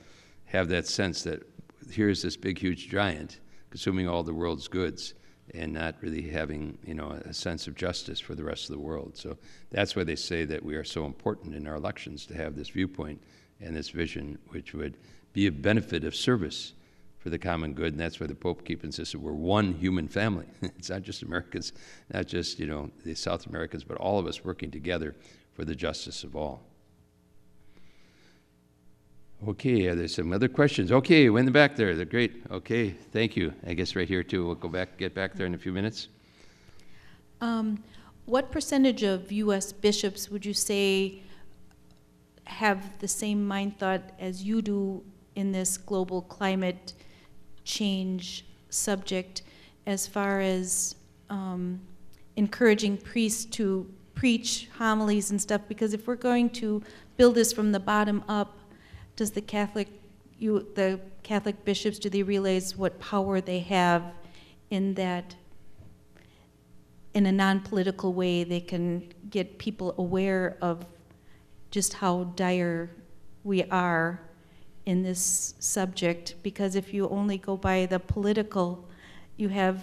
have that sense that here's this big, huge giant consuming all the world's goods, and not really having, you know, a sense of justice for the rest of the world. So that's why they say that we are so important in our elections to have this viewpoint and this vision, which would be a benefit of service for the common good. And that's why the Pope keeps insisting we're one human family. It's not just Americans, not just, you know, the South Americans, but all of us working together for the justice of all. Okay, are there some other questions? Okay, we're in the back there. They're great. Okay, thank you. I guess right here too. We'll go back, get back there in a few minutes. What percentage of U.S. bishops would you say have the same mind thought as you do in this global climate change subject, as far as encouraging priests to preach homilies and stuff? Because if we're going to build this from the bottom up, does the Catholic bishops, do they realize what power they have in that, in a non-political way, they can get people aware of just how dire we are in this subject? Because if you only go by the political, you have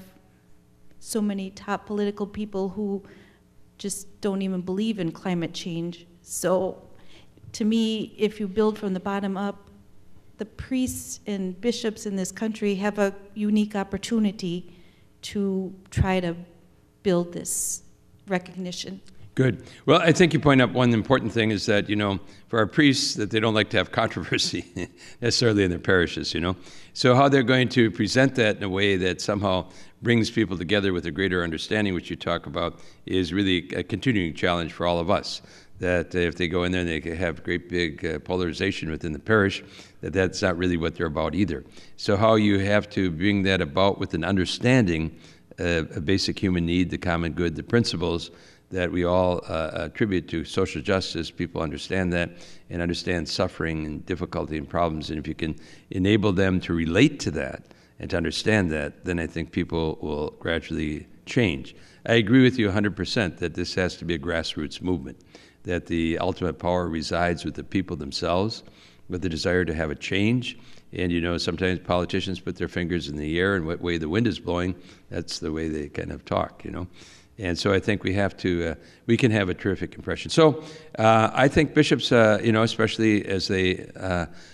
so many top political people who just don't even believe in climate change. So, to me, if you build from the bottom up, the priests and bishops in this country have a unique opportunity to try to build this recognition. Good. Well, I think you point out one important thing is that, you know, for our priests, that they don't like to have controversy necessarily in their parishes, you know. So how they're going to present that in a way that somehow brings people together with a greater understanding, which you talk about, is really a continuing challenge for all of us. That if they go in there and they have great big polarization within the parish, that that's not really what they're about either. So how you have to bring that about with an understanding, a basic human need, the common good, the principles that we all attribute to social justice, people understand that and understand suffering and difficulty and problems. And if you can enable them to relate to that and to understand that, then I think people will gradually change. I agree with you 100% that this has to be a grassroots movement, that the ultimate power resides with the people themselves, with the desire to have a change. And you know, sometimes politicians put their fingers in the air and what way the wind is blowing, that's the way they kind of talk, you know. And so I think we have to, we can have a terrific impression. So I think bishops, you know, especially as they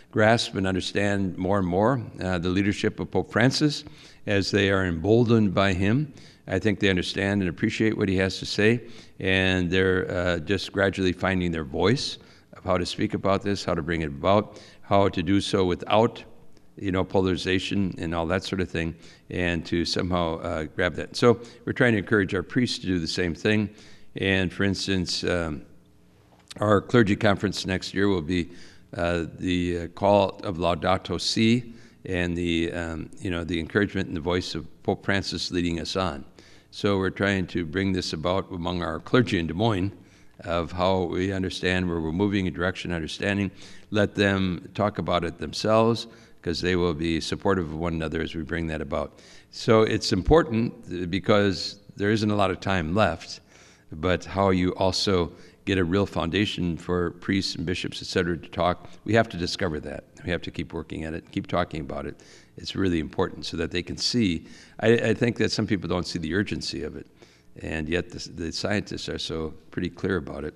grasp and understand more and more the leadership of Pope Francis, as they are emboldened by him, I think they understand and appreciate what he has to say, and they're just gradually finding their voice of how to speak about this, how to bring it about, how to do so without, you know, polarization and all that sort of thing, and to somehow grab that. So we're trying to encourage our priests to do the same thing. And for instance, our clergy conference next year will be the call of Laudato Si', and the, you know, the encouragement and the voice of Pope Francis leading us on. So we're trying to bring this about among our clergy in Des Moines of how we understand where we're moving in direction, understanding. Let them talk about it themselves, because they will be supportive of one another as we bring that about. So it's important because there isn't a lot of time left, but how you also get a real foundation for priests and bishops, et cetera, to talk. We have to discover that. We have to keep working at it, keep talking about it. It's really important so that they can see. I think that some people don't see the urgency of it, and yet the scientists are so pretty clear about it.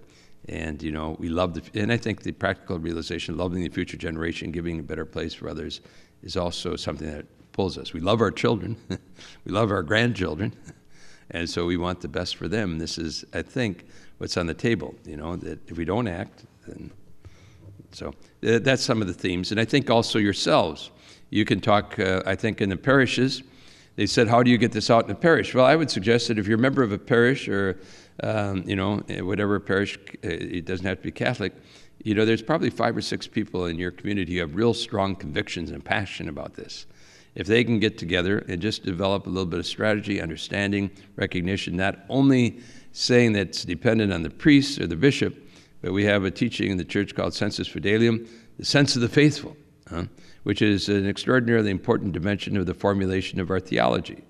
And you know, we love the, and I think the practical realization, loving the future generation, giving a better place for others, is also something that pulls us. We love our children, we love our grandchildren, and so we want the best for them. This is, I think, what's on the table, you know, that if we don't act, then. So that's some of the themes. And I think also yourselves, you can talk, I think, in the parishes. They said, how do you get this out in a parish? Well, I would suggest that if you're a member of a parish or, you know, whatever parish, it doesn't have to be Catholic, you know, there's probably 5 or 6 people in your community who have real strong convictions and passion about this. If they can get together and just develop a little bit of strategy, understanding, recognition, not only saying that's dependent on the priest or the bishop, but we have a teaching in the church called Sensus Fidelium, the sense of the faithful, which is an extraordinarily important dimension of the formulation of our theology.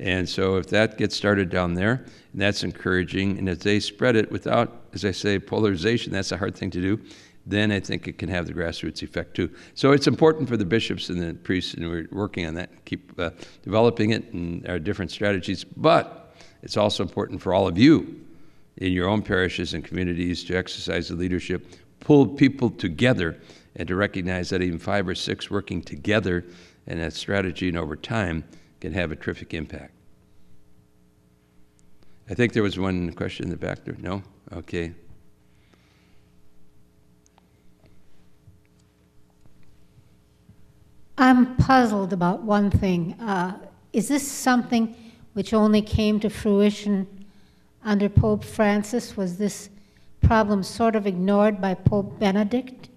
And so if that gets started down there, and that's encouraging, and as they spread it without, as I say, polarization, that's a hard thing to do, then I think it can have the grassroots effect too. So it's important for the bishops and the priests, and we're working on that, keep developing it and our different strategies. But it's also important for all of you in your own parishes and communities to exercise the leadership, pull people together, and to recognize that even 5 or 6 working together and that strategy and over time can have a terrific impact. I think there was one question in the back there. No? Okay. I'm puzzled about one thing. Is this something which only came to fruition under Pope Francis? Was this problem sort of ignored by Pope Benedict?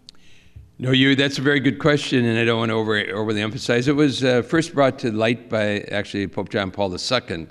No, that's a very good question, and I don't want to overly emphasize. It was first brought to light by actually Pope John Paul II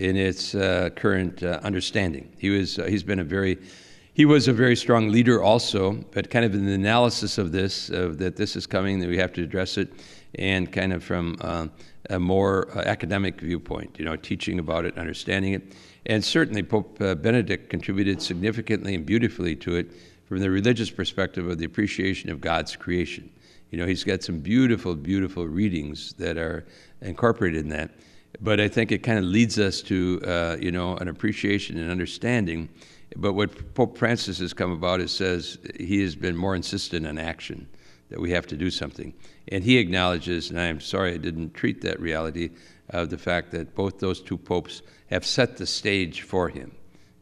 in its current understanding. He was a very strong leader also, but kind of in the analysis of this, that this is coming, that we have to address it, and kind of from a more academic viewpoint, teaching about it, understanding it. And certainly Pope Benedict contributed significantly and beautifully to it from the religious perspective of the appreciation of God's creation. He's got some beautiful, beautiful readings that are incorporated in that. But I think it kind of leads us to, an appreciation and understanding. But what Pope Francis has come about is says he has been more insistent on action, that we have to do something. And he acknowledges, and I'm sorry I didn't treat that reality, of the fact that both those two popes have set the stage for him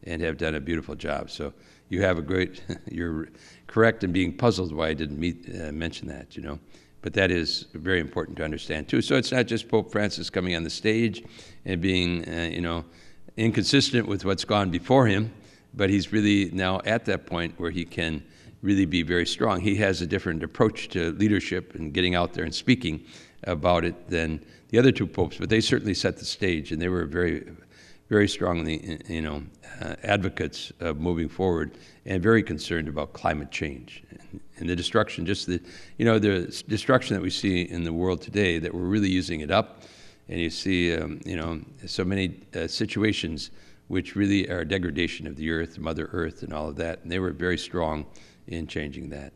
and have done a beautiful job. So you have a great, you're correct in being puzzled why I didn't mention that, But that is very important to understand too. So it's not just Pope Francis coming on the stage and being, inconsistent with what's gone before him, but he's really now at that point where he can really be very strong. He has a different approach to leadership and getting out there and speaking about it than the other two popes, but they certainly set the stage, and they were very, very strongly, advocates of moving forward, and very concerned about climate change and the destruction, just the destruction that we see in the world today, that we're really using it up. And you see, so many situations which really are a degradation of the earth, Mother Earth, and all of that. And they were very strong in changing that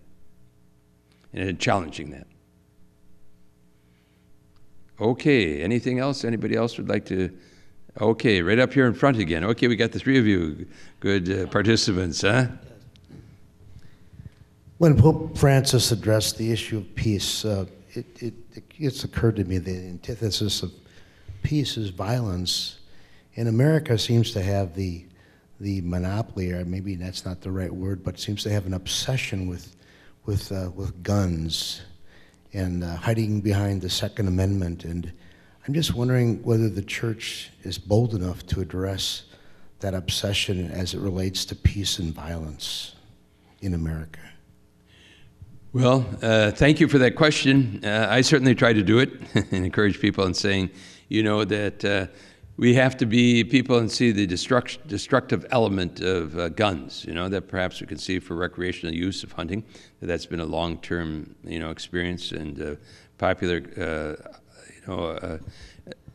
and in challenging that. Okay, anything else? Anybody else would like to? Okay, right up here in front again. Okay, we got the three of you good participants, huh? When Pope Francis addressed the issue of peace, it's occurred to me the antithesis of peace is violence, and America seems to have the monopoly, or maybe that's not the right word, but seems to have an obsession with guns and hiding behind the Second Amendment. And I'm just wondering whether the church is bold enough to address that obsession as it relates to peace and violence in America. Well, thank you for that question. I certainly try to do it and encourage people in saying, that we have to be people and see the destructive element of guns, that perhaps we can see for recreational use of hunting. That's been a long-term, experience and popular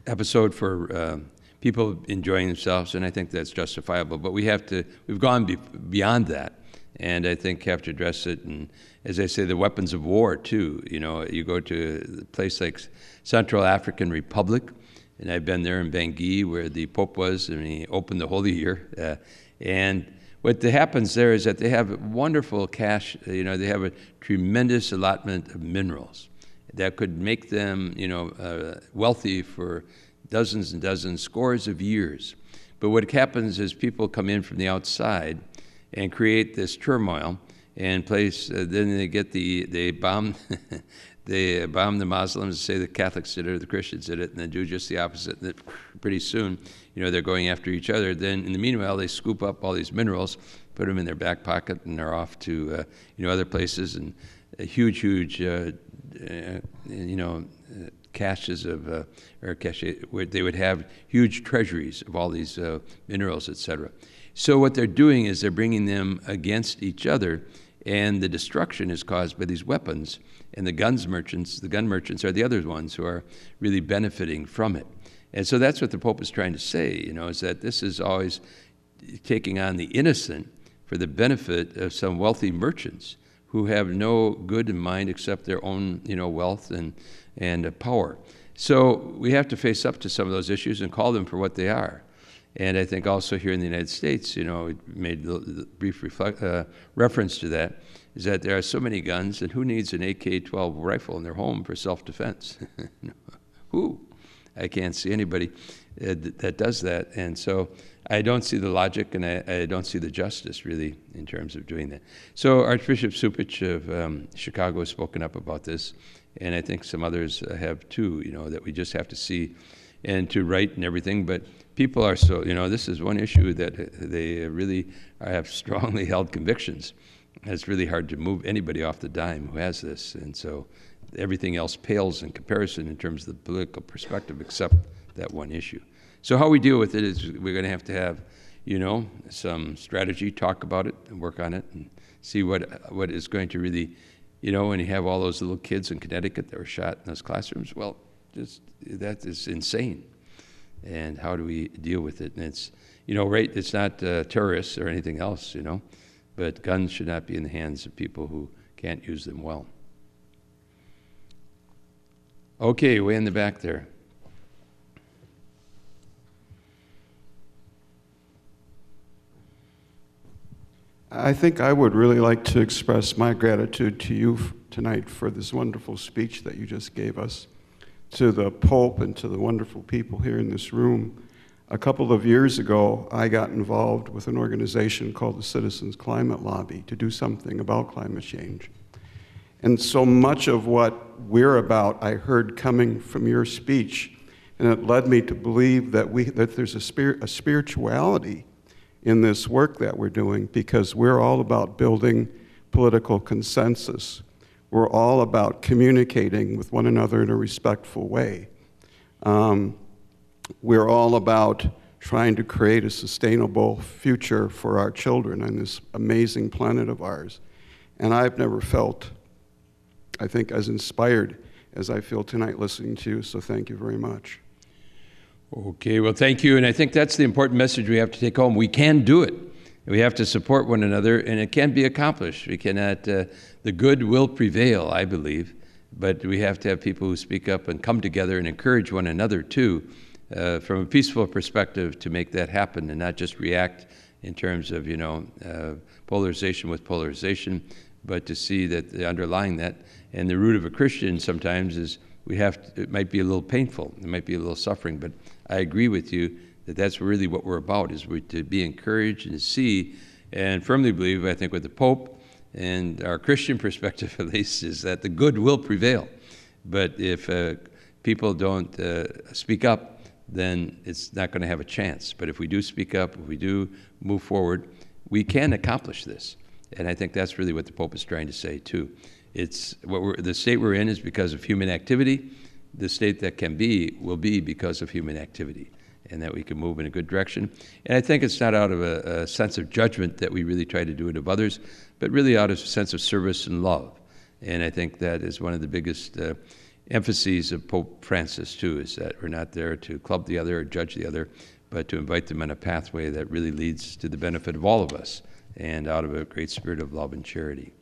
episode for people enjoying themselves, and I think that's justifiable. But we've gone beyond that, and I think have to address it. And as I say, the weapons of war too. You go to a place like Central African Republic, and I've been there in Bangui where the Pope was, and he opened the Holy Year. And what happens there is that they have wonderful cash. They have a tremendous allotment of minerals that could make them, wealthy for dozens and dozens, scores of years. But what happens is people come in from the outside and create this turmoil and place. Then they bomb the Muslims, say the Catholics did it or the Christians did it, and then do just the opposite. And pretty soon, they're going after each other. Then in the meanwhile, they scoop up all these minerals, put them in their back pocket, and they're off to other places. And a huge, huge. Caches of, where they would have huge treasuries of all these minerals, etc. So what they're doing is they're bringing them against each other, and the destruction is caused by these weapons, and the gun merchants are the other ones who are really benefiting from it. And so that's what the Pope is trying to say, is that this is always taking on the innocent for the benefit of some wealthy merchants who have no good in mind except their own, wealth and power. So we have to face up to some of those issues and call them for what they are. And I think also here in the United States, it made the brief reference to that, is that there are so many guns, and who needs an AK-12 rifle in their home for self-defense? Who? I can't see anybody that does that. And so I don't see the logic, and I don't see the justice, really, in terms of doing that. So Archbishop Supich of Chicago has spoken up about this, and I think some others have too, that we just have to see and to write and everything. But people are so, this is one issue that they really have strongly held convictions. And it's really hard to move anybody off the dime who has this. And so everything else pales in comparison in terms of the political perspective except that one issue. So how we deal with it is we're going to have, some strategy, talk about it and work on it and see what is going to really, when you have all those little kids in Connecticut that were shot in those classrooms, well, just that is insane. And how do we deal with it? And it's, right, it's not terrorists or anything else, but guns should not be in the hands of people who can't use them well. Okay, way in the back there. I think I would really like to express my gratitude to you tonight for this wonderful speech that you just gave us, to the Pope and to the wonderful people here in this room. A couple of years ago, I got involved with an organization called the Citizens Climate Lobby to do something about climate change. And so much of what we're about, I heard coming from your speech, and it led me to believe that there's a spirituality in this work that we're doing, because we're all about building political consensus. We're all about communicating with one another in a respectful way. We're all about trying to create a sustainable future for our children on this amazing planet of ours. And I've never felt, I think, as inspired as I feel tonight listening to you, so thank you very much. Okay, well, thank you, and I think that's the important message we have to take home. We can do it. We have to support one another, and it can be accomplished. We cannot, the good will prevail, I believe, but we have to have people who speak up and come together and encourage one another, too, from a peaceful perspective to make that happen and not just react in terms of, polarization with polarization, but to see that underlying that, and the root of a Christian sometimes is we have to, it might be a little painful, it might be a little suffering, but I agree with you that that's really what we're about, is to be encouraged and to see, and firmly believe, I think, with the Pope and our Christian perspective at least, is that the good will prevail. But if people don't speak up, then it's not going to have a chance. But if we do speak up, if we do move forward, we can accomplish this. And I think that's really what the Pope is trying to say, too. It's what the state we're in is because of human activity. The state that can be will be because of human activity, and that we can move in a good direction. And I think it's not out of a sense of judgment that we really try to do it of others, but really out of a sense of service and love. And I think that is one of the biggest emphases of Pope Francis, too, is that we're not there to club the other or judge the other, but to invite them on a pathway that really leads to the benefit of all of us, and out of a great spirit of love and charity.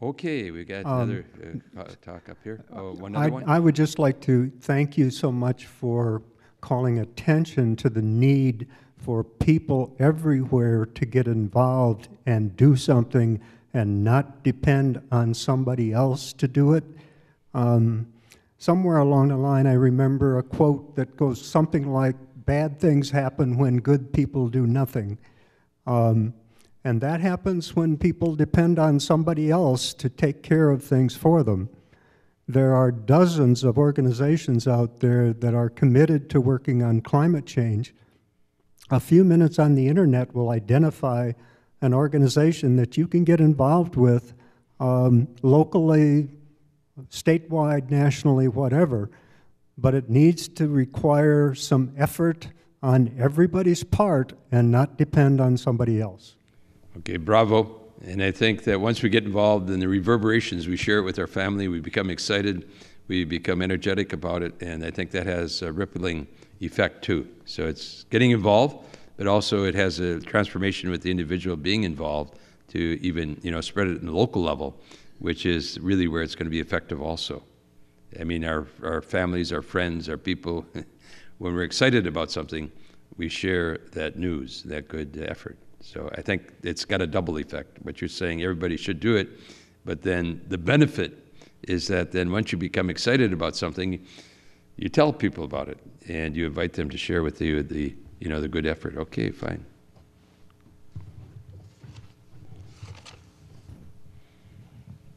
Okay, we got another talk up here. Oh, one? I would just like to thank you so much for calling attention to the need for people everywhere to get involved and do something and not depend on somebody else to do it. Somewhere along the line, I remember a quote that goes something like, "Bad things happen when good people do nothing." And that happens when people depend on somebody else to take care of things for them. There are dozens of organizations out there that are committed to working on climate change. A few minutes on the internet will identify an organization that you can get involved with locally, statewide, nationally, whatever. But it needs to require some effort on everybody's part and not depend on somebody else. Okay, bravo. And I think that once we get involved in the reverberations, we share it with our family, we become excited, we become energetic about it, and I think that has a rippling effect too. So it's getting involved, but also it has a transformation with the individual being involved to even, you know, spread it in the local level, which is really where it's going to be effective also. I mean, our families, our friends, our people, when we're excited about something, we share that news, that good effort. So I think it's got a double effect. What you're saying, everybody should do it, but then the benefit is that then once you become excited about something, you tell people about it and you invite them to share with you the, you know, the good effort. Okay, fine.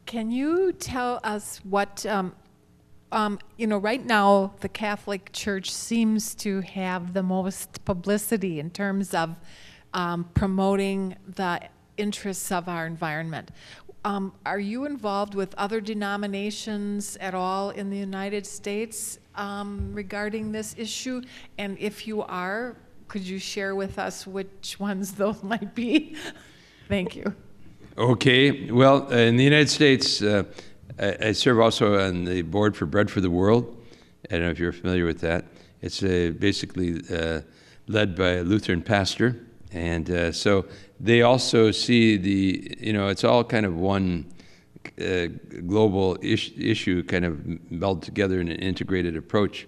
Can you tell us what, you know, right now the Catholic Church seems to have the most publicity in terms of promoting the interests of our environment. Are you involved with other denominations at all in the United States regarding this issue? And if you are, could you share with us which ones those might be? Thank you. Okay, well, in the United States, I serve also on the board for Bread for the World. I don't know if you're familiar with that. It's basically led by a Lutheran pastor. And so they also see the, you know, it's all kind of one global issue kind of melded together in an integrated approach.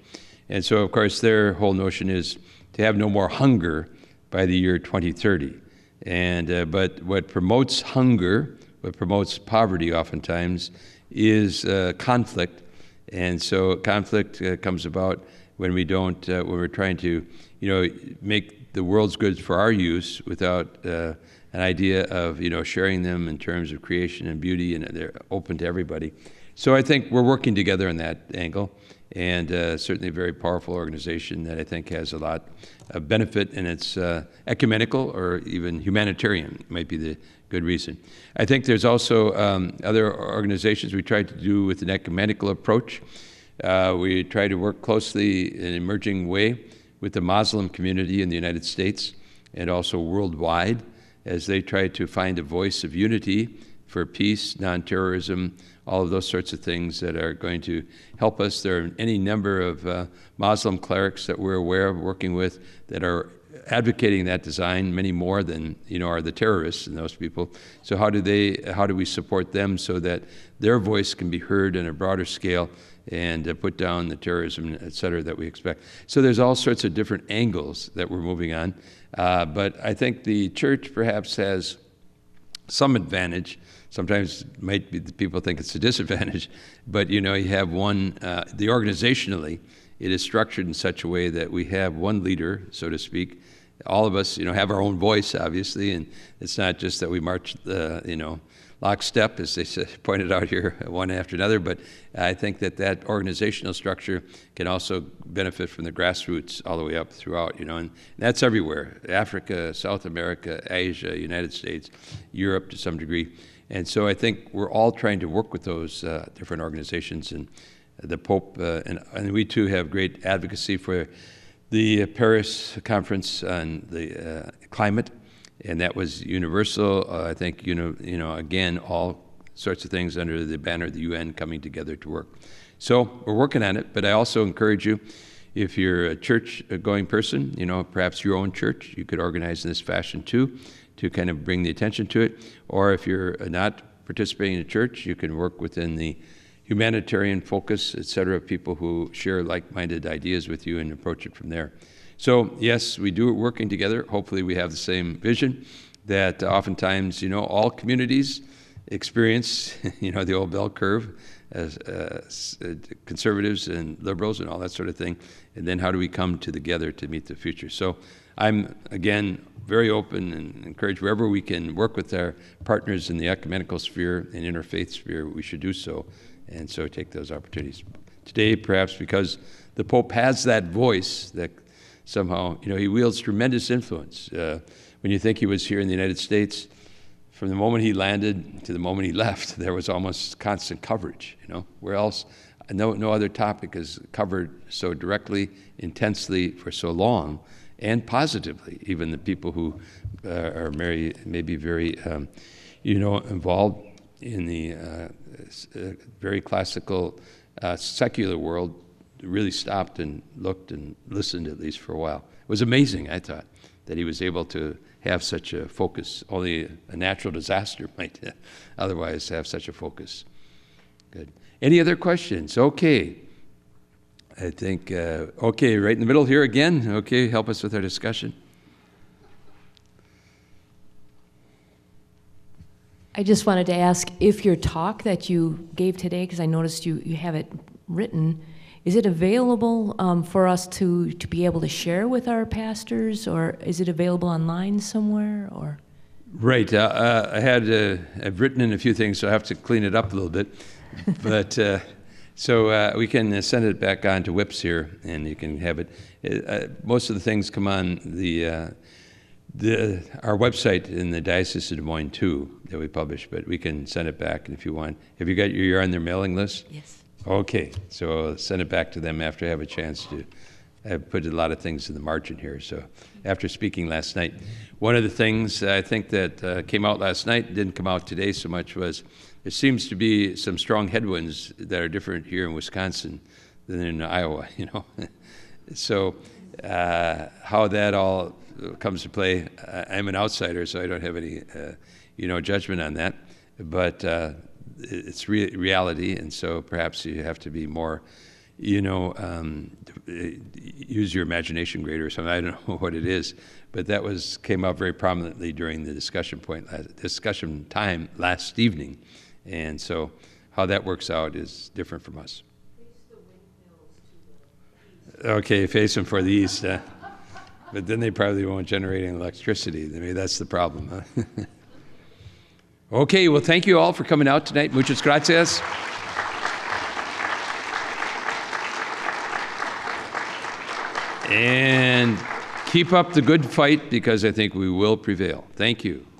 And so, of course, their whole notion is to have no more hunger by the year 2030. And, but what promotes hunger, what promotes poverty oftentimes, is conflict. And so conflict comes about when we don't, when we're trying to, you know, make the world's goods for our use without an idea of, you know, sharing them in terms of creation and beauty, and they're open to everybody. So I think we're working together in that angle, and certainly a very powerful organization that I think has a lot of benefit, and it's ecumenical or even humanitarian might be the good reason. I think there's also other organizations we try to do with an ecumenical approach. We try to work closely in an emerging way with the Muslim community in the United States and also worldwide as they try to find a voice of unity for peace, non-terrorism, all of those sorts of things that are going to help us. There are any number of Muslim clerics that we're aware of working with that are advocating that design, many more than, you know, are the terrorists and those people. So how do they, how do we support them so that their voice can be heard on a broader scale and put down the terrorism, et cetera, that we expect? So there's all sorts of different angles that we're moving on. But I think the church perhaps has some advantage. Sometimes might be people think it's a disadvantage, but you know, you have one, the organizationally, it is structured in such a way that we have one leader, so to speak. All of us, you know, have our own voice, obviously, and it's not just that we march, you know, lockstep, as they pointed out here, one after another, but I think that that organizational structure can also benefit from the grassroots all the way up throughout, you know, and that's everywhere, Africa, South America, Asia, United States, Europe to some degree. And so I think we're all trying to work with those different organizations, and the Pope, and we too have great advocacy for the Paris Conference on the climate. And that was universal, I think, you know, again, all sorts of things under the banner of the UN coming together to work. So we're working on it, but I also encourage you, if you're a church-going person, you know, perhaps your own church, you could organize in this fashion too, to kind of bring the attention to it. Or if you're not participating in a church, you can work within the humanitarian focus, et cetera, of people who share like-minded ideas with you and approach it from there. So yes, we do it working together. Hopefully we have the same vision that oftentimes, you know, all communities experience, you know, the old bell curve as conservatives and liberals and all that sort of thing. And then how do we come together to meet the future? So I'm, again, very open and encourage wherever we can work with our partners in the ecumenical sphere and interfaith sphere, we should do so. And so take those opportunities. Today, perhaps because the Pope has that voice that somehow, you know, he wields tremendous influence. When you think he was here in the United States, from the moment he landed to the moment he left, there was almost constant coverage, you know. Where else, no other topic is covered so directly, intensely, for so long, and positively. Even the people who are maybe very, you know, involved in the very classical secular world really stopped and looked and listened, at least for a while. It was amazing, I thought, that he was able to have such a focus. Only a natural disaster might otherwise have such a focus. Good. Any other questions? Okay. I think, okay, right in the middle here again. Okay, help us with our discussion. I just wanted to ask if your talk that you gave today, because I noticed you have it written, is it available for us to be able to share with our pastors, or is it available online somewhere? Or right, I've written in a few things, so I have to clean it up a little bit, but so we can send it back on to WIPPS here, and you can have it. Most of the things come on our website in the Diocese of Des Moines too that we publish, but we can send it back if you want. Have you got you're on their mailing list? Yes. Okay, so send it back to them after I have a chance to. I put a lot of things in the margin here. So after speaking last night, one of the things I think that came out last night, didn't come out today so much, was there seems to be some strong headwinds that are different here in Wisconsin than in Iowa, you know. So how that all comes to play, I'm an outsider, so I don't have any, you know, judgment on that. But it's reality, and so perhaps you have to be more, you know, use your imagination greater or something. I don't know what it is, but that came up very prominently during the discussion time last evening, and so how that works out is different from us. Okay, face them for the east, but then they probably won't generate any electricity. Maybe that's the problem, huh? Okay, well, thank you all for coming out tonight. Muchas gracias. And keep up the good fight, because I think we will prevail. Thank you.